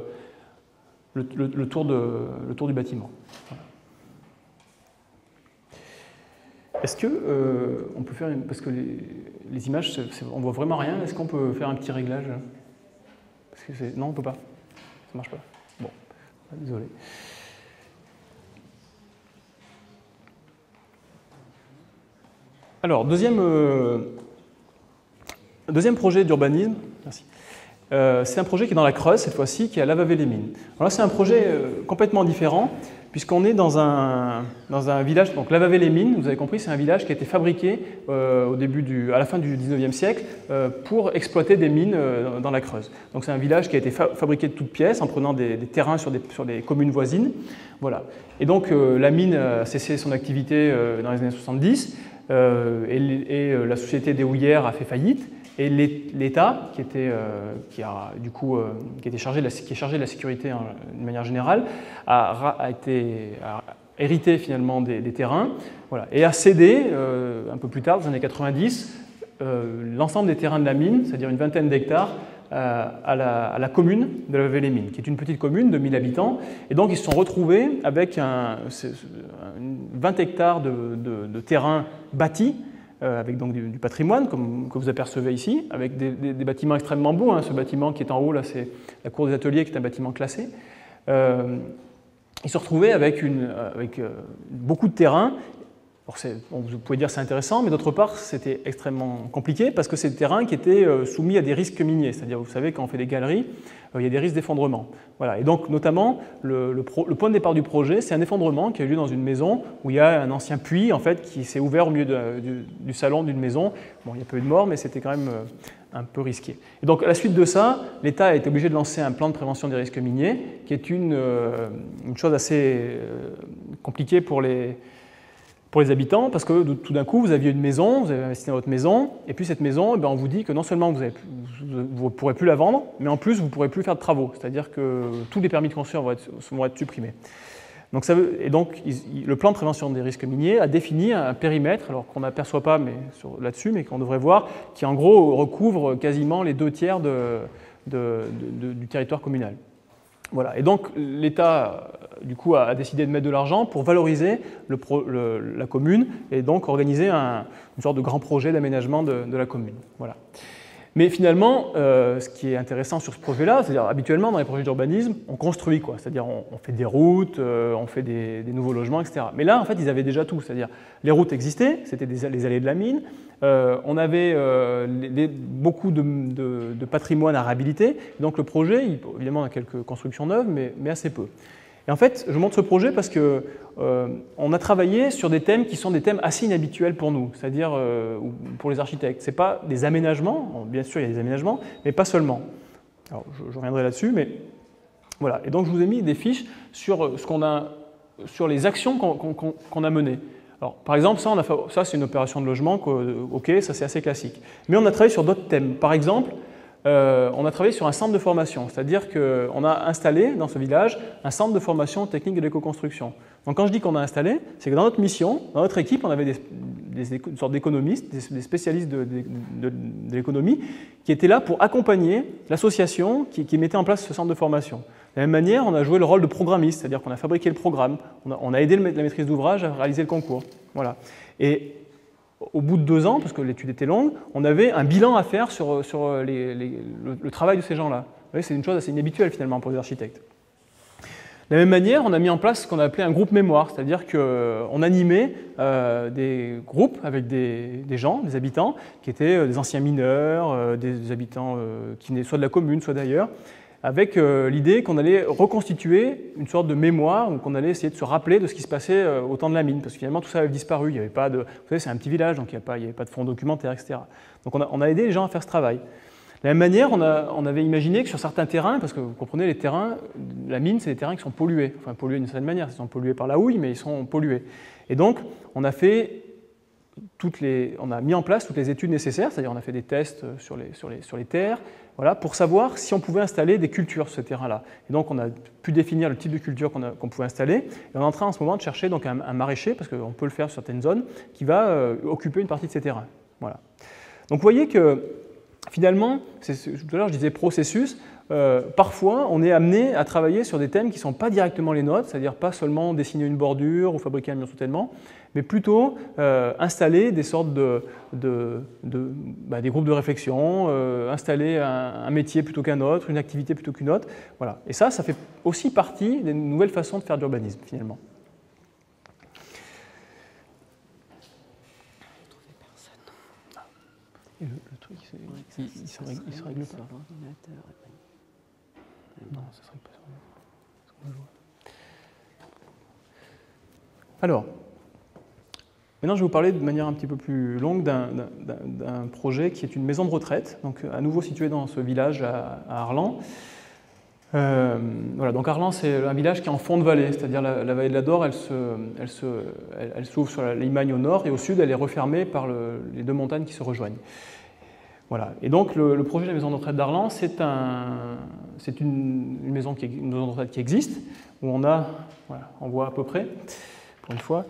le, le, le, tour de, le tour du bâtiment. Voilà. Est-ce que euh, on peut faire, parce que les, les images, c est, c est, on voit vraiment rien, est-ce qu'on peut faire un petit réglage? Parce que non, on peut pas, ça marche pas. Bon, désolé. Alors, deuxième, euh, deuxième projet d'urbanisme, euh, c'est un projet qui est dans la Creuse, cette fois-ci, qui est à Lavaveix-les-Mines. Alors là, c'est un projet euh, complètement différent, puisqu'on est dans un, dans un village, donc Lavaveix-les-Mines, vous avez compris, c'est un village qui a été fabriqué euh, au début du, à la fin du dix-neuvième siècle euh, pour exploiter des mines euh, dans la Creuse. Donc c'est un village qui a été fa fabriqué de toutes pièces, en prenant des, des terrains sur des, sur des communes voisines. Voilà. Et donc euh, la mine a cessé son activité euh, dans les années soixante-dix, Euh, et, et euh, la société des Houillères a fait faillite, Et l'État, qui, euh, qui, euh, qui, qui est chargé de la sécurité hein, de manière générale, a, a, été, a hérité finalement des, des terrains voilà, et a cédé, euh, un peu plus tard, dans les années quatre-vingt-dix, euh, l'ensemble des terrains de la mine, c'est-à-dire une vingtaine d'hectares, euh, à, la, à la commune de Lavaveix-les-Mines, qui est une petite commune de mille habitants. Et donc ils se sont retrouvés avec un, un, vingt hectares de, de, de terrains bâtis, avec donc du, du patrimoine, comme que vous apercevez ici, avec des, des, des bâtiments extrêmement beaux. Hein. Ce bâtiment qui est en haut, là, c'est la cour des ateliers, qui est un bâtiment classé. Euh, ils se retrouvaient avec, une, avec euh, beaucoup de terrain. Alors bon, vous pouvez dire que c'est intéressant, mais d'autre part, c'était extrêmement compliqué, parce que c'est des terrains qui étaient euh, soumis à des risques miniers. C'est-à-dire, vous savez, quand on fait des galeries, euh, il y a des risques d'effondrement. Voilà. Et donc, notamment, le, le, pro, le point de départ du projet, c'est un effondrement qui a eu lieu dans une maison où il y a un ancien puits, en fait, qui s'est ouvert au milieu de, du, du salon d'une maison. Bon, il y a peu eu de morts, mais c'était quand même euh, un peu risqué. Et donc, à la suite de ça, l'État a été obligé de lancer un plan de prévention des risques miniers, qui est une, euh, une chose assez euh, compliquée pour les... pour les habitants, parce que tout d'un coup, vous aviez une maison, vous avez investi dans votre maison, et puis cette maison, eh bien, on vous dit que non seulement vous ne pourrez plus la vendre, mais en plus, vous ne pourrez plus faire de travaux, c'est-à-dire que tous les permis de construire vont être, vont être supprimés. Donc, ça veut, et donc, il, le plan de prévention des risques miniers a défini un périmètre, alors qu'on n'aperçoit pas là-dessus, mais qu'on devrait voir, qui en gros recouvre quasiment les deux tiers de, de, de, de, du territoire communal. Voilà. Et donc l'État du coup a décidé de mettre de l'argent pour valoriser le pro, le, la commune et donc organiser un, une sorte de grand projet d'aménagement de, de la commune. Voilà. Mais finalement, euh, ce qui est intéressant sur ce projet-là, c'est-à-dire habituellement dans les projets d'urbanisme, on construit quoi, c'est-à-dire on, on fait des routes, euh, on fait des, des nouveaux logements, et cetera. Mais là, en fait, ils avaient déjà tout, c'est-à-dire les routes existaient, c'était les allées de la mine, euh, on avait euh, les, les, beaucoup de, de, de patrimoine à réhabiliter, donc le projet, il, évidemment, a quelques constructions neuves, mais, mais assez peu. Et en fait, je vous montre ce projet parce qu'on euh, a travaillé sur des thèmes qui sont des thèmes assez inhabituels pour nous, c'est-à-dire euh, pour les architectes. Ce n'est pas des aménagements, bien sûr il y a des aménagements, mais pas seulement. Alors je, je reviendrai là-dessus, mais voilà. Et donc je vous ai mis des fiches sur, ce qu'on a, sur les actions qu'on qu'on, qu'on a menées. Alors, par exemple, ça, ça c'est une opération de logement, ok, ça c'est assez classique. Mais on a travaillé sur d'autres thèmes, par exemple, Euh, on a travaillé sur un centre de formation, c'est-à-dire qu'on a installé dans ce village un centre de formation technique de l'éco-construction. Donc quand je dis qu'on a installé, c'est que dans notre mission, dans notre équipe, on avait des, des, des sortes d'économistes, des, des spécialistes de, de, de, de l'économie, qui étaient là pour accompagner l'association qui, qui mettait en place ce centre de formation. De la même manière, on a joué le rôle de programmiste, c'est-à-dire qu'on a fabriqué le programme, on a, on a aidé le, la maîtrise d'ouvrage à réaliser le concours. Voilà. Et, au bout de deux ans, parce que l'étude était longue, on avait un bilan à faire sur, sur les, les, le, le travail de ces gens-là. C'est une chose assez inhabituelle finalement pour les architectes. De la même manière, on a mis en place ce qu'on a appelé un groupe mémoire, c'est-à-dire qu'on animait euh, des groupes avec des, des gens, des habitants, qui étaient des anciens mineurs, euh, des, des habitants euh, qui venaient soit de la commune, soit d'ailleurs, avec euh, l'idée qu'on allait reconstituer une sorte de mémoire, ou qu'on allait essayer de se rappeler de ce qui se passait euh, au temps de la mine, parce que finalement tout ça avait disparu, il n'y avait pas de... Vous savez, c'est un petit village, donc il n'y avait pas de fonds documentaires, et cetera. Donc on a, on a aidé les gens à faire ce travail. De la même manière, on, a, on avait imaginé que sur certains terrains, parce que vous comprenez, les terrains, la mine, c'est des terrains qui sont pollués, enfin pollués d'une certaine manière, ils sont pollués par la houille, mais ils sont pollués. Et donc, on a fait... Toutes les, on a mis en place toutes les études nécessaires, c'est-à-dire on a fait des tests sur les, sur les, sur les terres, voilà, pour savoir si on pouvait installer des cultures sur ce terrain-là. Et donc on a pu définir le type de culture qu'on qu'on pouvait installer. Et on est en train en ce moment de chercher donc un, un maraîcher, parce qu'on peut le faire sur certaines zones, qui va euh, occuper une partie de ces terrains. Voilà. Donc vous voyez que finalement, tout à l'heure je disais processus, Euh, parfois, on est amené à travailler sur des thèmes qui ne sont pas directement les nôtres, c'est-à-dire pas seulement dessiner une bordure ou fabriquer un mur soutènement, mais plutôt euh, installer des sortes de, de, de bah, des groupes de réflexion, euh, installer un, un métier plutôt qu'un autre, une activité plutôt qu'une autre. Voilà. Et ça, ça fait aussi partie des nouvelles façons de faire de l'urbanisme, finalement. Le, le truc, il ne se règle pas. Non, ça serait pas ça. Alors, maintenant je vais vous parler de manière un petit peu plus longue d'un projet qui est une maison de retraite, donc à nouveau située dans ce village à, à Arlanc. Euh, voilà, donc Arlanc, c'est un village qui est en fond de vallée, c'est-à-dire la, la vallée de la Dore, elle s'ouvre elle se, elle, elle sur la Limagne au nord et au sud, elle est refermée par le, les deux montagnes qui se rejoignent. Voilà. Et donc le, le projet de la maison de retraite d'Arlanc, c'est un, une, une maison qui, une maison de retraite qui existe, où on a, voilà, on voit à peu près, pour une fois.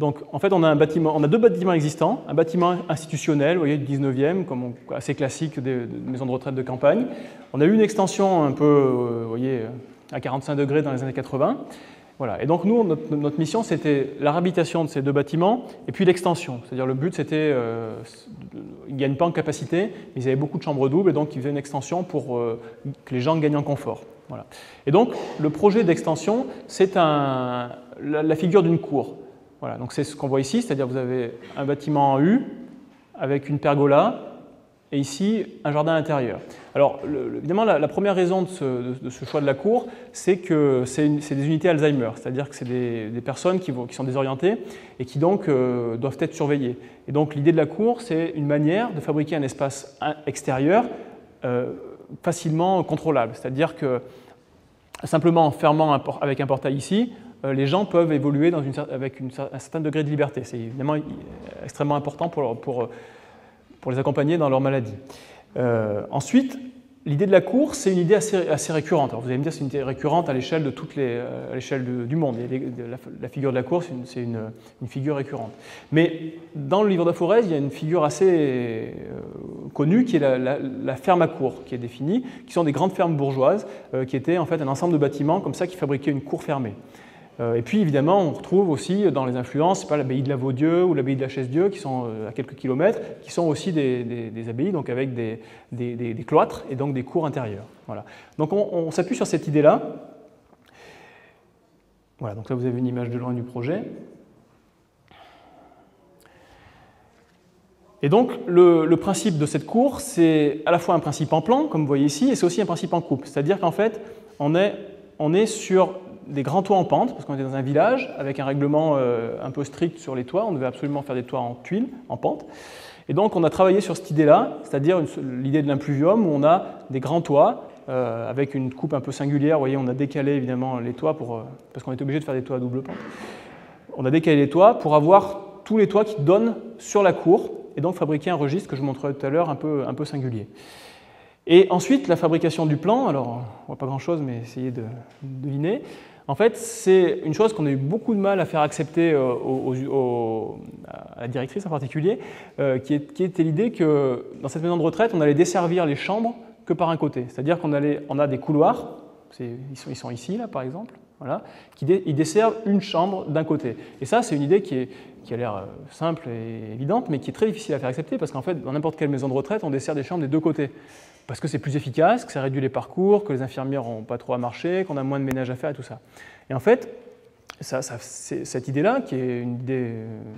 Donc en fait, on a, un bâtiment, on a deux bâtiments existants, un bâtiment institutionnel, vous voyez, du dix-neuvième, comme on, assez classique des, des maisons de retraite de campagne. On a eu une extension un peu, euh, vous voyez, à quarante-cinq degrés dans les années quatre-vingt. Voilà. Et donc nous, notre, notre mission, c'était la réhabilitation de ces deux bâtiments et puis l'extension. C'est-à-dire le but, c'était, euh, ils ne gagnent pas en capacité, mais ils avaient beaucoup de chambres doubles, et donc ils faisaient une extension pour euh, que les gens gagnent en confort. Voilà. Et donc le projet d'extension, c'est la, la figure d'une cour. Voilà, donc c'est ce qu'on voit ici, c'est-à-dire vous avez un bâtiment en U avec une pergola et ici un jardin intérieur. Alors le, évidemment la, la première raison de ce, de, de ce choix de la cour, c'est que c'est des unités Alzheimer, c'est-à-dire que c'est des, des personnes qui, qui sont désorientées et qui donc euh, doivent être surveillées. Et donc l'idée de la cour, c'est une manière de fabriquer un espace extérieur euh, facilement contrôlable, c'est-à-dire que simplement en fermant un port, avec un portail ici, les gens peuvent évoluer dans une, avec une, un certain degré de liberté. C'est évidemment extrêmement important pour, pour, pour les accompagner dans leur maladie. Euh, ensuite, l'idée de la cour, c'est une idée assez, assez récurrente. Alors, vous allez me dire c'est une idée récurrente à l'échelle du monde. Et les, de la, la figure de la cour, c'est une, une, une figure récurrente. Mais dans le Livradois-Forez, il y a une figure assez euh, connue qui est la, la, la ferme à cour, qui est définie, qui sont des grandes fermes bourgeoises, euh, qui étaient en fait un ensemble de bâtiments comme ça qui fabriquaient une cour fermée. Et puis évidemment, on retrouve aussi dans les influences, pas l'abbaye de la Vaudieu ou l'abbaye de la Chaise-Dieu, qui sont à quelques kilomètres, qui sont aussi des, des, des abbayes, donc avec des, des, des, des cloîtres et donc des cours intérieures. Voilà. Donc on, on s'appuie sur cette idée-là. Voilà, donc là vous avez une image de loin du projet. Et donc le, le principe de cette cour, c'est à la fois un principe en plan, comme vous voyez ici, et c'est aussi un principe en coupe. C'est-à-dire qu'en fait, on est, on est sur des grands toits en pente, parce qu'on était dans un village avec un règlement un peu strict sur les toits, on devait absolument faire des toits en tuiles, en pente. Et donc on a travaillé sur cette idée-là, c'est-à-dire l'idée de l'impluvium, où on a des grands toits euh, avec une coupe un peu singulière. Vous voyez, on a décalé évidemment les toits, pour, euh, parce qu'on était obligé de faire des toits à double pente. On a décalé les toits pour avoir tous les toits qui donnent sur la cour, et donc fabriquer un registre que je vous montrerai tout à l'heure un peu, un peu singulier. Et ensuite, la fabrication du plan, alors on ne voit pas grand-chose, mais essayez de, de deviner. En fait, c'est une chose qu'on a eu beaucoup de mal à faire accepter aux, aux, aux, à la directrice en particulier, euh, qui, est, qui était l'idée que dans cette maison de retraite, on allait desservir les chambres que par un côté. C'est-à-dire qu'on allait, on a des couloirs, ils sont, ils sont ici, là, par exemple, voilà, qui dé, ils desservent une chambre d'un côté. Et ça, c'est une idée qui, est, qui a l'air simple et évidente, mais qui est très difficile à faire accepter, parce qu'en fait, dans n'importe quelle maison de retraite, on dessert des chambres des deux côtés. Parce que c'est plus efficace, que ça réduit les parcours, que les infirmières n'ont pas trop à marcher, qu'on a moins de ménage à faire et tout ça. Et en fait, ça, ça, cette idée-là, qui est une idée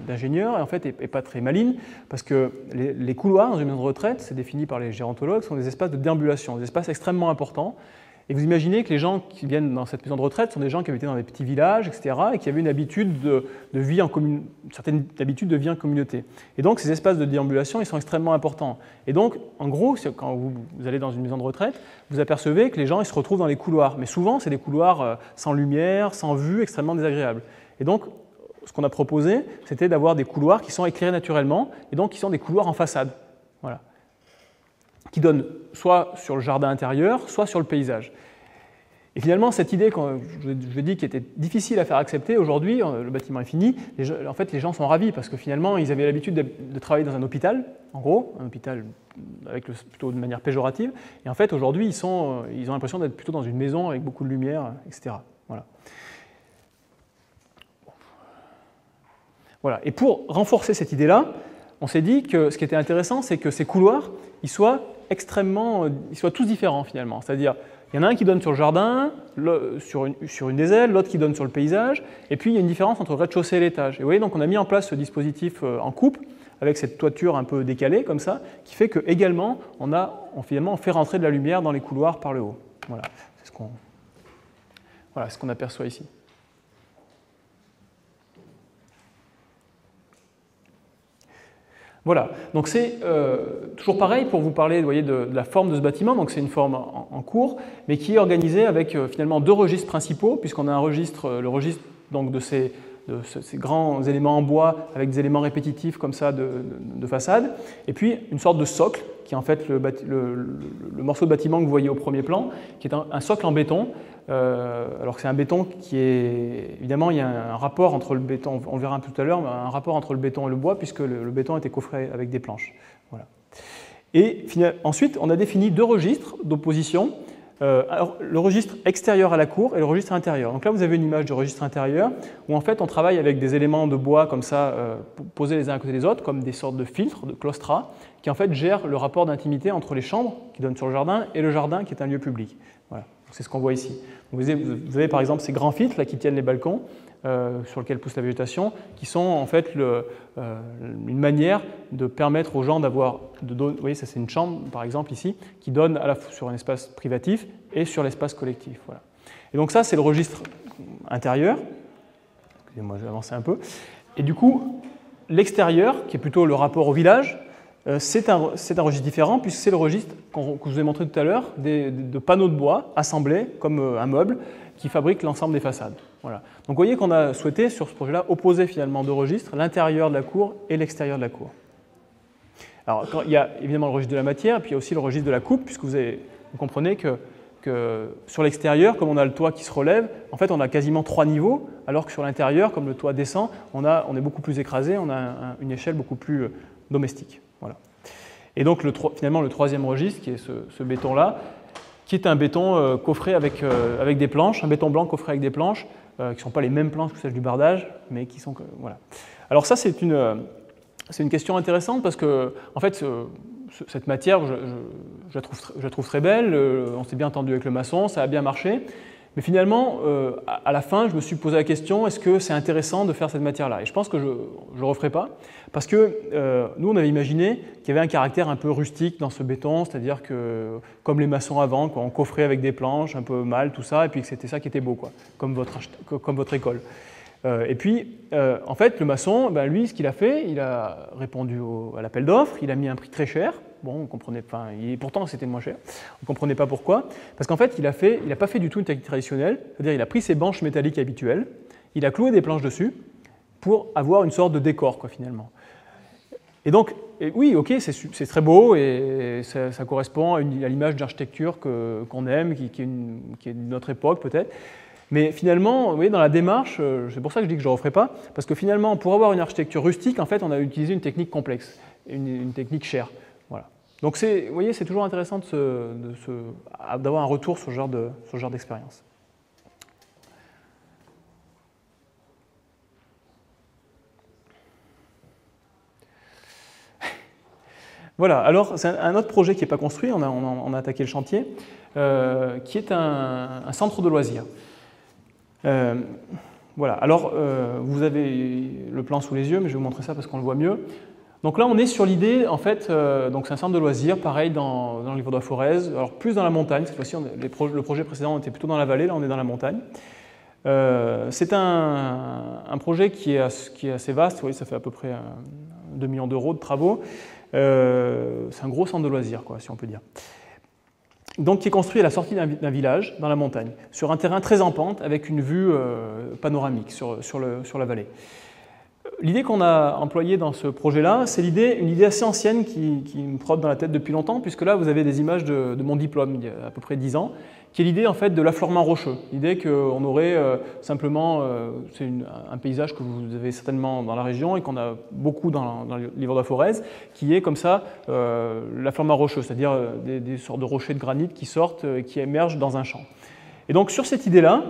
d'ingénieur, en fait, n'est pas très maligne, parce que les, les couloirs dans une maison de retraite, c'est défini par les gérontologues, sont des espaces de déambulation, des espaces extrêmement importants. Et vous imaginez que les gens qui viennent dans cette maison de retraite sont des gens qui habitaient dans des petits villages, et cetera, et qui avaient une habitude de, de vie en commun... certaines habitudes de vie en communauté. Et donc, ces espaces de déambulation, ils sont extrêmement importants. Et donc, en gros, quand vous, vous allez dans une maison de retraite, vous apercevez que les gens, ils se retrouvent dans les couloirs. Mais souvent, c'est des couloirs sans lumière, sans vue, extrêmement désagréables. Et donc, ce qu'on a proposé, c'était d'avoir des couloirs qui sont éclairés naturellement, et donc qui sont des couloirs en façade. Voilà. Qui donne soit sur le jardin intérieur, soit sur le paysage. Et finalement, cette idée, que je vous ai dit, qui était difficile à faire accepter, aujourd'hui, le bâtiment est fini, les gens, en fait, les gens sont ravis, parce que finalement, ils avaient l'habitude de travailler dans un hôpital, en gros, un hôpital avec le, plutôt de manière péjorative, et en fait, aujourd'hui, ils, sont, ils ont l'impression d'être plutôt dans une maison avec beaucoup de lumière, et cetera. Voilà. Voilà. Et pour renforcer cette idée-là, on s'est dit que ce qui était intéressant, c'est que ces couloirs, ils soient extrêmement, ils soient tous différents finalement. C'est-à-dire, il y en a un qui donne sur le jardin, le, sur, une, sur une des ailes, l'autre qui donne sur le paysage, et puis il y a une différence entre le rez-de-chaussée et l'étage. Et vous voyez, donc on a mis en place ce dispositif en coupe, avec cette toiture un peu décalée comme ça, qui fait que également, on a, on, finalement, on fait rentrer de la lumière dans les couloirs par le haut. Voilà, c'est ce qu'on, voilà, ce qu'on aperçoit ici. Voilà, donc c'est euh, toujours pareil pour vous parler, vous voyez, de, de la forme de ce bâtiment, donc c'est une forme en, en cours, mais qui est organisée avec euh, finalement deux registres principaux, puisqu'on a un registre, euh, le registre donc, de ces de ces grands éléments en bois avec des éléments répétitifs comme ça de, de, de façade, et puis une sorte de socle qui est en fait le, le, le, le morceau de bâtiment que vous voyez au premier plan, qui est un, un socle en béton, euh, alors que c'est un béton qui est... Évidemment, il y a un rapport entre le béton, on le verra un peu tout à l'heure, un rapport entre le béton et le bois, puisque le, le béton était coffré avec des planches. Voilà. Et ensuite, on a défini deux registres d'opposition, Euh, alors, le registre extérieur à la cour et le registre intérieur. Donc là, vous avez une image du registre intérieur où en fait on travaille avec des éléments de bois comme ça, euh, posés les uns à côté des autres, comme des sortes de filtres, de claustras, qui en fait gèrent le rapport d'intimité entre les chambres qui donnent sur le jardin et le jardin qui est un lieu public. Voilà, c'est ce qu'on voit ici. Donc, vous, avez, vous avez par exemple ces grands filtres là, qui tiennent les balcons, euh, sur lesquels pousse la végétation, qui sont en fait le, euh, une manière de permettre aux gens d'avoir... Vous voyez, ça c'est une chambre, par exemple, ici, qui donne à la fois sur un espace privatif et sur l'espace collectif. Voilà. Et donc ça, c'est le registre intérieur. Excusez-moi, j'ai avancé un peu. Et du coup, l'extérieur, qui est plutôt le rapport au village, euh, c'est un, un registre différent, puisque c'est le registre qu'on, que je vous ai montré tout à l'heure, de panneaux de bois assemblés, comme un meuble, qui fabrique l'ensemble des façades. Voilà. Donc vous voyez qu'on a souhaité, sur ce projet-là, opposer finalement deux registres, l'intérieur de la cour et l'extérieur de la cour. Alors, quand, il y a évidemment le registre de la matière, et puis il y a aussi le registre de la coupe, puisque vous, avez, vous comprenez que, que sur l'extérieur, comme on a le toit qui se relève, en fait, on a quasiment trois niveaux, alors que sur l'intérieur, comme le toit descend, on, a, on est beaucoup plus écrasé, on a un, une échelle beaucoup plus domestique. Voilà. Et donc, le, finalement, le troisième registre, qui est ce, ce béton-là, qui est un béton euh, coffré avec, euh, avec des planches, un béton blanc coffré avec des planches, euh, qui ne sont pas les mêmes planches que celles du bardage, mais qui sont... Euh, voilà. Alors ça, c'est une... Euh, C'est une question intéressante parce que, en fait, ce, cette matière, je, je, je, la trouve, je la trouve très belle, on s'est bien entendu avec le maçon, ça a bien marché, mais finalement, euh, à la fin, je me suis posé la question, est-ce que c'est intéressant de faire cette matière-là? Et je pense que je ne le referai pas, parce que euh, nous, on avait imaginé qu'il y avait un caractère un peu rustique dans ce béton, c'est-à-dire que, comme les maçons avant, quoi, on coffrait avec des planches, un peu mal, tout ça, et puis que c'était ça qui était beau, quoi, comme votre, comme votre école. Et puis, euh, en fait, le maçon, ben lui, ce qu'il a fait, il a répondu au, à l'appel d'offres, il a mis un prix très cher. Bon, on comprenait pas, et pourtant c'était moins cher. On ne comprenait pas pourquoi. Parce qu'en fait, il a fait, il n'a pas fait du tout une technique traditionnelle. C'est-à-dire, il a pris ses banches métalliques habituelles, il a cloué des planches dessus pour avoir une sorte de décor, quoi, finalement. Et donc, et oui, ok, c'est très beau et ça, ça correspond à, à l'image d'architecture qu'on aime, qui, qui, est une, qui est de notre époque peut-être. Mais finalement, vous voyez, dans la démarche, c'est pour ça que je dis que je ne le referai pas, parce que finalement, pour avoir une architecture rustique, en fait, on a utilisé une technique complexe, une, une technique chère. Voilà. Donc, vous voyez, c'est toujours intéressant d'avoir de de un retour sur ce genre de, ce genre d'expérience. Voilà, alors c'est un autre projet qui n'est pas construit, on a, on a, on a attaqué le chantier, euh, qui est un, un centre de loisirs. Euh, voilà, alors euh, vous avez le plan sous les yeux, mais je vais vous montrer ça parce qu'on le voit mieux. Donc là, on est sur l'idée, en fait, euh, donc c'est un centre de loisirs, pareil dans, dans le Livradois-Forez, alors plus dans la montagne, cette fois-ci, pro le projet précédent était plutôt dans la vallée, là on est dans la montagne. Euh, c'est un, un projet qui est, qui est assez vaste, vous voyez, ça fait à peu près deux millions d'euros de travaux. Euh, c'est un gros centre de loisirs, quoi, si on peut dire. Donc, qui est construit à la sortie d'un village, dans la montagne, sur un terrain très en pente, avec une vue euh, panoramique sur, sur, le, sur la vallée. L'idée qu'on a employée dans ce projet-là, c'est l'idée, une idée assez ancienne qui, qui me trotte dans la tête depuis longtemps, puisque là, vous avez des images de, de mon diplôme, il y a à peu près dix ans, qui est l'idée en fait, de l'affleurement rocheux. L'idée qu'on aurait euh, simplement, euh, c'est un paysage que vous avez certainement dans la région et qu'on a beaucoup dans, dans le Livradois-Forez, qui est comme ça euh, l'affleurement rocheux, c'est-à-dire des, des sortes de rochers de granit qui sortent et qui émergent dans un champ. Et donc sur cette idée-là,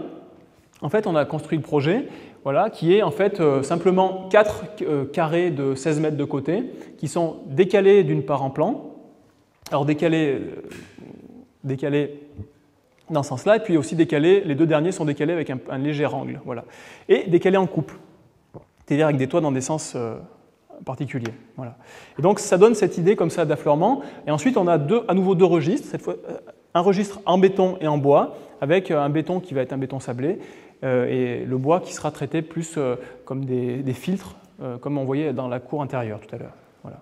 en fait, on a construit le projet, voilà, qui est en fait euh, simplement quatre euh, carrés de seize mètres de côté, qui sont décalés d'une part en plan, alors décalés, euh, décalés dans ce sens-là, et puis aussi décalés, les deux derniers sont décalés avec un, un léger angle, voilà, et décalés en couple, c'est-à-dire avec des toits dans des sens euh, particuliers. Voilà. Et donc ça donne cette idée comme ça d'affleurement, et ensuite on a deux, à nouveau deux registres, cette fois, un registre en béton et en bois, avec un béton qui va être un béton sablé, euh, et le bois qui sera traité plus euh, comme des, des filtres, euh, comme on voyait dans la cour intérieure tout à l'heure. Voilà.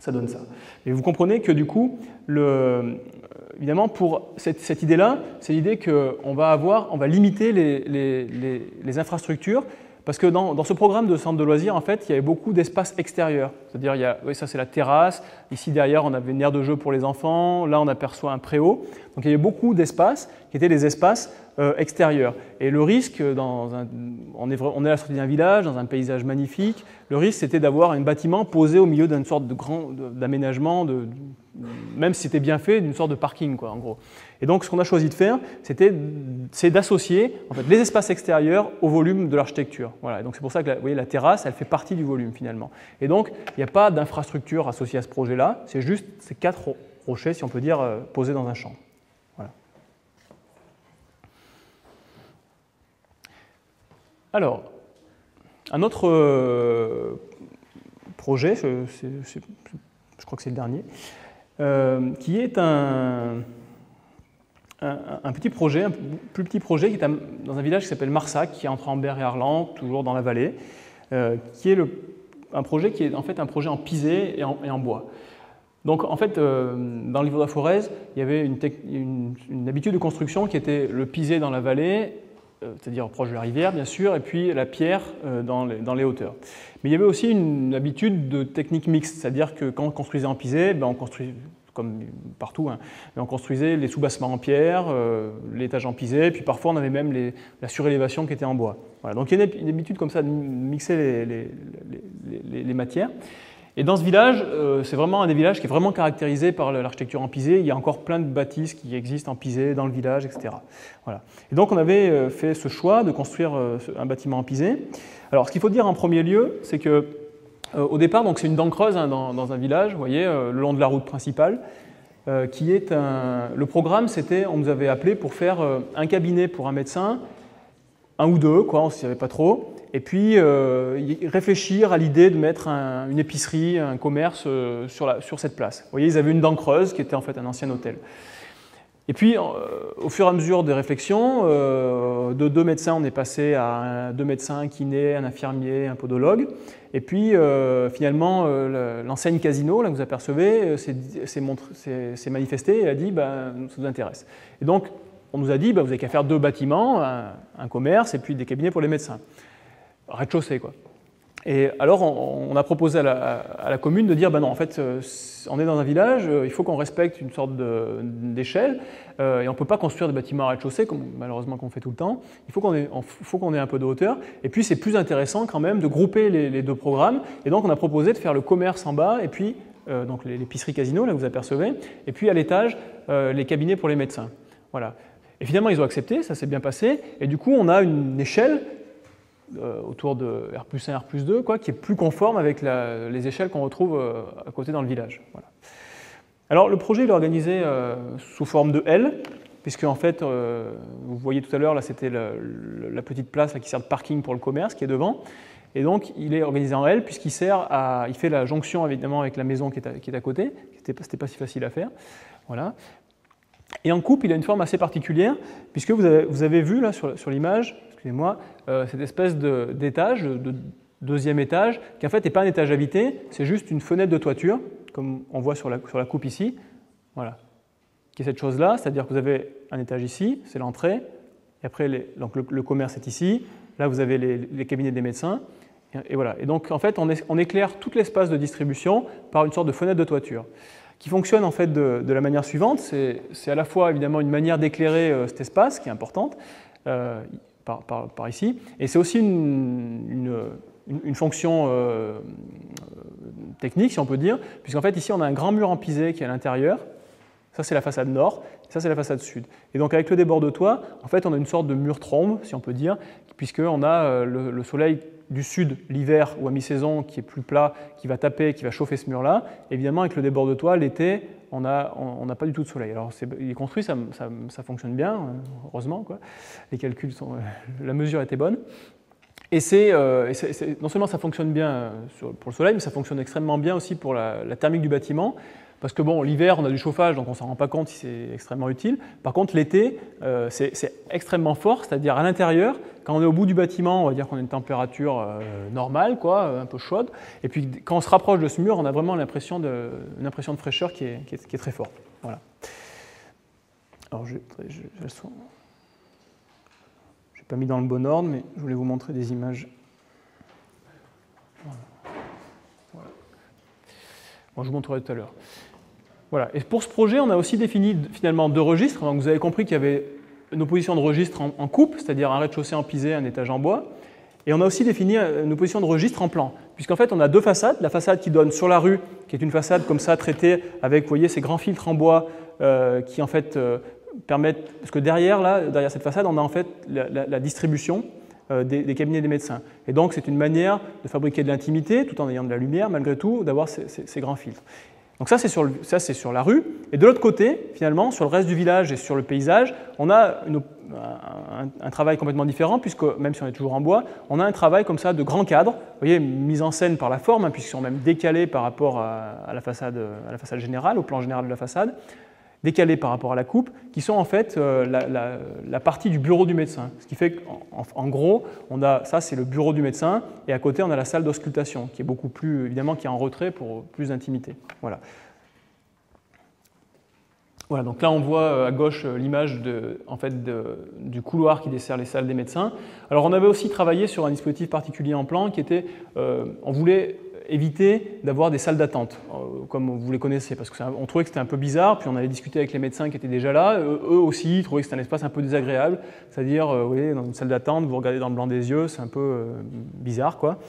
Ça donne ça. Et vous comprenez que du coup, le... évidemment, pour cette, cette idée-là, c'est l'idée qu'on va avoir, on va limiter les, les, les, les infrastructures, parce que dans, dans ce programme de centre de loisirs, en fait, il y avait beaucoup d'espaces extérieurs. C'est-à-dire, il y a, oui, ça c'est la terrasse, ici derrière on avait une aire de jeu pour les enfants, là on aperçoit un préau. Donc il y avait beaucoup d'espaces qui étaient des espaces euh, extérieurs. Et le risque, dans un, on, est, on est à la sortie d'un village, dans un paysage magnifique, le risque c'était d'avoir un bâtiment posé au milieu d'une sorte de grand d'aménagement, de, même si c'était bien fait, d'une sorte de parking, quoi, en gros. Et donc ce qu'on a choisi de faire, c'est d'associer en fait, les espaces extérieurs au volume de l'architecture. Voilà. Et donc c'est pour ça que la, vous voyez, la terrasse, elle fait partie du volume finalement. Et donc il n'y a pas d'infrastructure associée à ce projet-là, c'est juste ces quatre rochers, si on peut dire, posés dans un champ. Voilà. Alors, un autre projet, je, je, je, je crois que c'est le dernier, euh, qui est un... un petit projet, un plus petit projet qui est dans un village qui s'appelle Marsac, qui est entre Ambert et Arlanc, toujours dans la vallée, euh, qui est le, un projet qui est en fait un projet en pisé et en, et en bois. Donc en fait, euh, dans le Livradois-Forez, il y avait une, une, une habitude de construction qui était le pisé dans la vallée, euh, c'est-à-dire proche de la rivière bien sûr, et puis la pierre euh, dans, les, dans les hauteurs. Mais il y avait aussi une habitude de technique mixte, c'est-à-dire que quand on construisait en pisé, ben, on construisait comme partout, hein. Mais on construisait les sous-bassements en pierre, euh, l'étage en pisé, puis parfois on avait même les, la surélévation qui était en bois. Voilà. Donc il y a une, une habitude comme ça de mixer les, les, les, les, les matières. Et dans ce village, euh, c'est vraiment un des villages qui est vraiment caractérisé par l'architecture en pisé. Il y a encore plein de bâtisses qui existent en pisé dans le village, et cetera. Voilà. Et donc on avait fait ce choix de construire un bâtiment en pisé. Alors ce qu'il faut dire en premier lieu, c'est que au départ, c'est une dent creuse hein, dans, dans un village, vous voyez, euh, le long de la route principale, euh, qui est un... Le programme, c'était, on nous avait appelé pour faire euh, un cabinet pour un médecin, un ou deux, quoi, on ne savait pas trop, et puis euh, réfléchir à l'idée de mettre un, une épicerie, un commerce euh, sur, la, sur cette place. Vous voyez, ils avaient une dent creuse qui était en fait un ancien hôtel. Et puis, euh, au fur et à mesure des réflexions, euh, de deux médecins, on est passé à un, deux médecins, un kiné, un infirmier, un podologue. Et puis, euh, finalement, euh, l'enseigne Casino, là que vous apercevez, s'est manifestée et a dit bah, « ça nous intéresse ». Et donc, on nous a dit bah, « vous n'avez qu'à faire deux bâtiments, un, un commerce et puis des cabinets pour les médecins ». Rez-de-chaussée, quoi. Et alors, on, on a proposé à la, à la commune de dire bah « non, en fait, on est dans un village, il faut qu'on respecte une sorte d'échelle euh, et on ne peut pas construire des bâtiments à rez-de-chaussée, comme malheureusement qu'on fait tout le temps. Il faut qu'on ait, qu'on ait un peu de hauteur. Et puis, c'est plus intéressant quand même de grouper les, les deux programmes. Et donc, on a proposé de faire le commerce en bas et puis euh, donc l'épicerie casino, là, vous apercevez, et puis à l'étage, euh, les cabinets pour les médecins. Voilà. Et finalement, ils ont accepté, ça s'est bien passé. Et du coup, on a une échelle autour de R plus un, R plus deux, quoi, qui est plus conforme avec la, les échelles qu'on retrouve à côté dans le village. Voilà. Alors le projet il est organisé euh, sous forme de L, puisque en fait, euh, vous voyez tout à l'heure, là c'était la, la petite place là, qui sert de parking pour le commerce, qui est devant, et donc il est organisé en L, puisqu'il sert à, il fait la jonction évidemment avec la maison qui est à, qui est à côté, c'était pas, pas si facile à faire, voilà. Et en coupe, il a une forme assez particulière, puisque vous avez, vous avez vu là sur, sur l'image, excusez-moi, euh, cette espèce d'étage, de, de deuxième étage, qui en fait n'est pas un étage habité, c'est juste une fenêtre de toiture, comme on voit sur la, sur la coupe ici, voilà, qui est cette chose-là, c'est-à-dire que vous avez un étage ici, c'est l'entrée, et après les, donc le, le commerce est ici, là vous avez les, les cabinets des médecins, et, et voilà. Et donc en fait, on, est, on éclaire tout l'espace de distribution par une sorte de fenêtre de toiture, qui fonctionne en fait de, de la manière suivante. C'est à la fois évidemment une manière d'éclairer euh, cet espace qui est importante euh, par, par, par ici, et c'est aussi une, une, une, une fonction euh, technique, si on peut dire, puisqu'en fait ici on a un grand mur en pisé qui est à l'intérieur, ça c'est la façade nord, ça c'est la façade sud. Et donc avec le débord de toit, en fait on a une sorte de mur trombe, si on peut dire, puisqu'on a euh, le, le soleil du sud l'hiver ou à mi-saison qui est plus plat, qui va taper, qui va chauffer ce mur-là. Évidemment, avec le débord de toit, l'été, on n'a on, on a pas du tout de soleil. Alors, est, il est construit, ça, ça, ça fonctionne bien, heureusement, quoi. Les calculs sont, la mesure était bonne. Et, euh, et c est, c est, non seulement ça fonctionne bien sur, pour le soleil, mais ça fonctionne extrêmement bien aussi pour la, la thermique du bâtiment. Parce que bon, l'hiver, on a du chauffage, donc on ne s'en rend pas compte si c'est extrêmement utile. Par contre, l'été, euh, c'est extrêmement fort, c'est-à-dire à, à l'intérieur, quand on est au bout du bâtiment, on va dire qu'on a une température euh, normale, quoi, un peu chaude. Et puis, quand on se rapproche de ce mur, on a vraiment l'impression de, une impression de fraîcheur qui est, qui est, qui est très forte. Voilà. Alors, je n'ai pas mis dans le bon ordre, mais je voulais vous montrer des images. Voilà. Voilà. Bon, je vous montrerai tout à l'heure. Voilà. Et pour ce projet, on a aussi défini finalement deux registres. Donc, vous avez compris qu'il y avait une opposition de registres en, en coupe, c'est-à-dire un rez-de-chaussée en pisé, un étage en bois. Et on a aussi défini une opposition de registres en plan, puisqu'en fait, on a deux façades. La façade qui donne sur la rue, qui est une façade comme ça, traitée avec, vous voyez, ces grands filtres en bois euh, qui, en fait, euh, permettent... Parce que derrière, là, derrière cette façade, on a en fait la, la, la distribution euh, des, des cabinets des médecins. Et donc, c'est une manière de fabriquer de l'intimité, tout en ayant de la lumière, malgré tout, d'avoir ces, ces, ces grands filtres. Donc ça, c'est sur, sur la rue. Et de l'autre côté, finalement, sur le reste du village et sur le paysage, on a une, un, un travail complètement différent, puisque même si on est toujours en bois, on a un travail comme ça de grand cadre, vous voyez, mise en scène par la forme, hein, puisqu'ils sont même décalés par rapport à, à, la façade, à la façade générale, au plan général de la façade, décalés par rapport à la coupe, qui sont en fait euh, la, la, la partie du bureau du médecin. Ce qui fait qu'en en gros, on a, ça c'est le bureau du médecin, et à côté on a la salle d'auscultation, qui est beaucoup plus, évidemment, qui est en retrait pour plus d'intimité. Voilà. Voilà, donc là on voit à gauche l'image en fait, de, du couloir qui dessert les salles des médecins. Alors on avait aussi travaillé sur un dispositif particulier en plan qui était, euh, on voulait éviter d'avoir des salles d'attente, comme vous les connaissez, parce qu'on trouvait que c'était un peu bizarre, puis on avait discuté avec les médecins qui étaient déjà là, eux aussi ils trouvaient que c'était un espace un peu désagréable, c'est-à-dire, vous voyez, dans une salle d'attente, vous regardez dans le blanc des yeux, c'est un peu bizarre, quoi.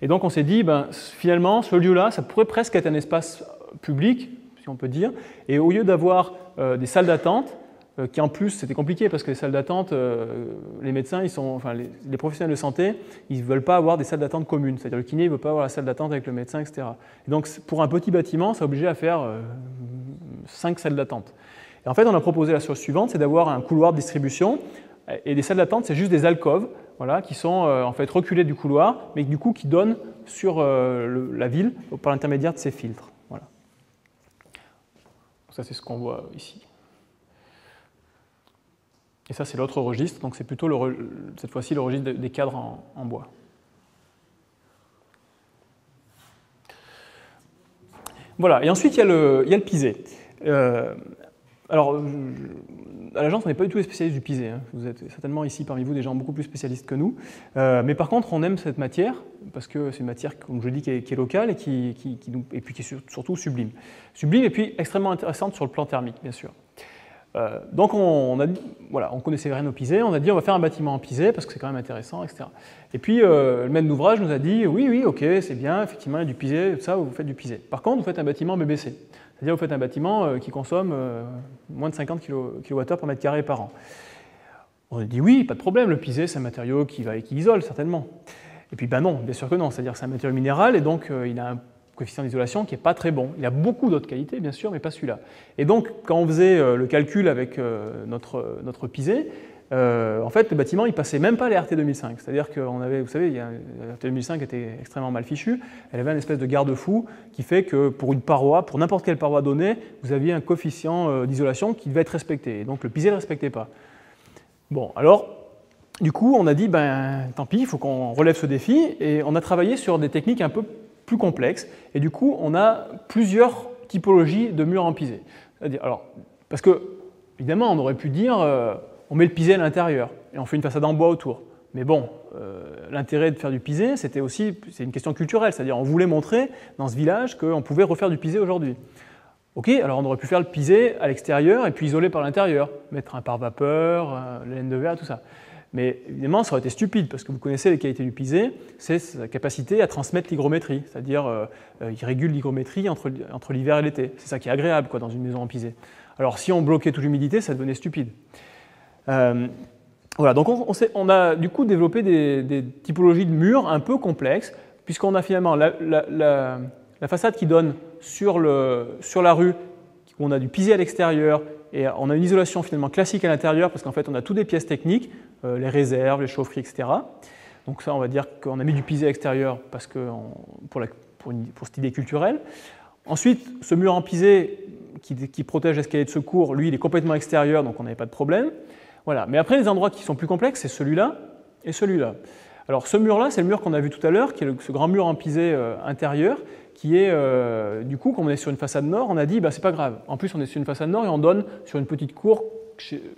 Et donc on s'est dit, ben, finalement, ce lieu-là, ça pourrait presque être un espace public, si on peut dire, et au lieu d'avoir euh, des salles d'attente, euh, qui en plus, c'était compliqué, parce que les salles d'attente, euh, les médecins, ils sont, enfin, les, les professionnels de santé, ils ne veulent pas avoir des salles d'attente communes, c'est-à-dire le kiné ne veut pas avoir la salle d'attente avec le médecin, et cetera. Et donc, pour un petit bâtiment, ça obligeait à faire euh, cinq salles d'attente. Et en fait, on a proposé la chose suivante, c'est d'avoir un couloir de distribution, et les salles d'attente, c'est juste des alcôves, voilà, qui sont euh, en fait reculées du couloir, mais du coup, qui donnent sur euh, le, la ville, par l'intermédiaire de ces filtres. Ça, c'est ce qu'on voit ici. Et ça, c'est l'autre registre, donc c'est plutôt, le, cette fois-ci, le registre des cadres en, en bois. Voilà, et ensuite, il y a le, il y a le pisé. Euh, alors, je, à l'agence, on n'est pas du tout les spécialistes du pisé. Hein. Vous êtes certainement ici, parmi vous, des gens beaucoup plus spécialistes que nous. Euh, mais par contre, on aime cette matière, parce que c'est une matière, comme je dis, qui est, qui est locale et, qui, qui, qui, et puis qui est surtout sublime. Sublime et puis extrêmement intéressante sur le plan thermique, bien sûr. Euh, donc on, on a, voilà, on connaissait rien au pisé, on a dit on va faire un bâtiment en pisé parce que c'est quand même intéressant, et cetera. Et puis euh, le maître d'ouvrage nous a dit oui, oui, ok, c'est bien, effectivement, il y a du pisé, tout ça, vous faites du pisé. Par contre, vous faites un bâtiment B B C, c'est-à-dire vous faites un bâtiment qui consomme moins de cinquante kilowattheures par mètre carré par an. On a dit oui, pas de problème, le pisé c'est un matériau qui, va, qui isole certainement. Et puis ben non, bien sûr que non, c'est-à-dire que c'est un matériau minéral et donc euh, il a un coefficient d'isolation qui n'est pas très bon. Il a beaucoup d'autres qualités, bien sûr, mais pas celui-là. Et donc, quand on faisait euh, le calcul avec euh, notre, notre pisé, euh, en fait, le bâtiment, il ne passait même pas les R T deux mille cinq. C'est-à-dire qu'on avait, vous savez, il y a, la R T deux mille cinq était extrêmement mal fichue, elle avait une espèce de garde-fou qui fait que pour une paroi, pour n'importe quelle paroi donnée, vous aviez un coefficient euh, d'isolation qui devait être respecté. Et donc, le pisé ne le respectait pas. Bon, alors... Du coup, on a dit, ben, tant pis, il faut qu'on relève ce défi, et on a travaillé sur des techniques un peu plus complexes, et du coup, on a plusieurs typologies de murs en pisé. Alors, parce que, évidemment, on aurait pu dire, euh, on met le pisé à l'intérieur, et on fait une façade en bois autour. Mais bon, euh, l'intérêt de faire du pisé, c'était aussi, c'est une question culturelle, c'est-à-dire on voulait montrer dans ce village qu'on pouvait refaire du pisé aujourd'hui. Ok, alors on aurait pu faire le pisé à l'extérieur, et puis isoler par l'intérieur, mettre un pare-vapeur, la laine de verre, tout ça. Mais évidemment, ça aurait été stupide, parce que vous connaissez les qualités du pisé, c'est sa capacité à transmettre l'hygrométrie, c'est-à-dire euh, il régule l'hygrométrie entre, entre l'hiver et l'été. C'est ça qui est agréable quoi, dans une maison en pisé. Alors si on bloquait toute l'humidité, ça devenait stupide. Euh, voilà, donc on, on, on a du coup développé des, des typologies de murs un peu complexes, puisqu'on a finalement la, la, la, la façade qui donne sur, le, sur la rue, où on a du pisé à l'extérieur, et on a une isolation finalement classique à l'intérieur, parce qu'en fait on a toutes des pièces techniques, euh, les réserves, les chaufferies, et cetera. Donc ça on va dire qu'on a mis du pisé à l'extérieur parce que on, pour, la, pour, une, pour cette idée culturelle. Ensuite, ce mur en pisé qui, qui protège l'escalier de secours, lui il est complètement extérieur, donc on n'avait pas de problème. Voilà. Mais après les endroits qui sont plus complexes, c'est celui-là et celui-là. Alors ce mur-là, c'est le mur qu'on a vu tout à l'heure, qui est le, ce grand mur en pisé euh, intérieur, qui est, euh, du coup, quand on est sur une façade nord, on a dit, bah, c'est pas grave. En plus, on est sur une façade nord et on donne sur une petite cour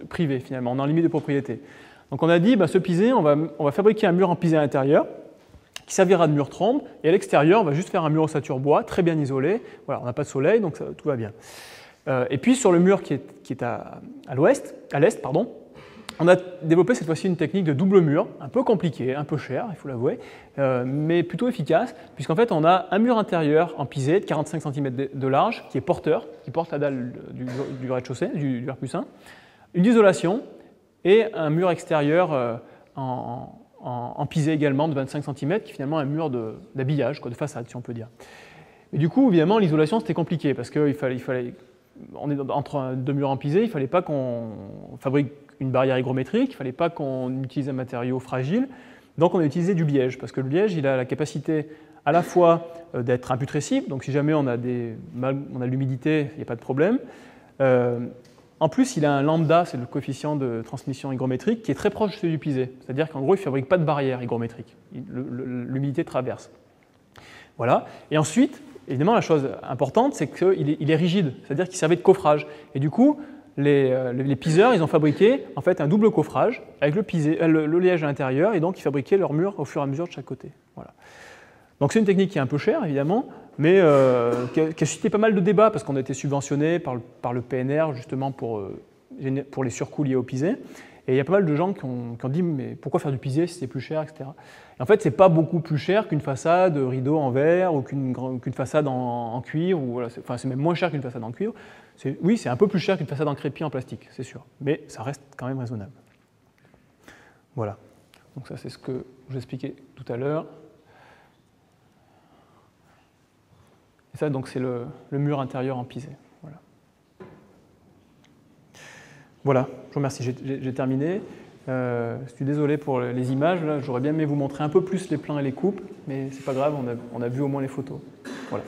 privée finalement, on est en limite de propriété. Donc on a dit, bah, ce pisé, on va, on va fabriquer un mur en pisé à l'intérieur, qui servira de mur tremble, et à l'extérieur, on va juste faire un mur en ossature bois, très bien isolé. Voilà, on n'a pas de soleil, donc ça, tout va bien. Euh, et puis sur le mur qui est, qui est à, à l'ouest, à l'est, pardon, on a développé cette fois-ci une technique de double mur, un peu compliquée, un peu chère, il faut l'avouer, euh, mais plutôt efficace, puisqu'en fait on a un mur intérieur en pisé de quarante-cinq centimètres de large, qui est porteur, qui porte la dalle du, du rez-de-chaussée, du, du R plus un, une isolation, et un mur extérieur euh, en, en, en pisé également de vingt-cinq centimètres, qui est finalement un mur d'habillage, de, de façade si on peut dire. Et du coup, évidemment, l'isolation c'était compliqué, parce qu'il fallait, il fallait, on est entre deux murs en pisé, il ne fallait pas qu'on fabrique une barrière hygrométrique, il ne fallait pas qu'on utilise un matériau fragile, donc on a utilisé du liège, parce que le liège il a la capacité à la fois d'être imputrescible, donc si jamais on a, des, on a de l'humidité, il n'y a pas de problème. Euh, en plus, il a un lambda, c'est le coefficient de transmission hygrométrique, qui est très proche de celui du pisé, c'est-à-dire qu'en gros, il ne fabrique pas de barrière hygrométrique, l'humidité traverse. Voilà, et ensuite, évidemment, la chose importante, c'est qu'il est, il est rigide, c'est-à-dire qu'il servait de coffrage, et du coup, Les, les piseurs, ils ont fabriqué en fait un double coffrage avec le, pisé, le, le liège à l'intérieur, et donc ils fabriquaient leurs murs au fur et à mesure de chaque côté. Voilà. Donc c'est une technique qui est un peu chère évidemment, mais euh, qui, a, qui a suscité pas mal de débats parce qu'on a été subventionné par, par le P N R justement pour, euh, pour les surcoûts liés au pisé. Et il y a pas mal de gens qui ont, qui ont dit mais pourquoi faire du pisé si c'est plus cher, et cetera. Et en fait, c'est pas beaucoup plus cher qu'une façade rideau en verre ou qu'une qu'une façade en, en cuivre. Ou voilà, c'est, enfin, c'est même moins cher qu'une façade en cuivre. Oui, c'est un peu plus cher qu'une façade en crépi en plastique, c'est sûr. Mais ça reste quand même raisonnable. Voilà. Donc ça, c'est ce que je vous expliquais tout à l'heure. Et ça, donc, c'est le, le mur intérieur en pisé. Voilà. Voilà, je vous remercie, j'ai terminé. Euh, je suis désolé pour les images, j'aurais bien aimé vous montrer un peu plus les plans et les coupes, mais c'est pas grave, on a, on a vu au moins les photos. Voilà.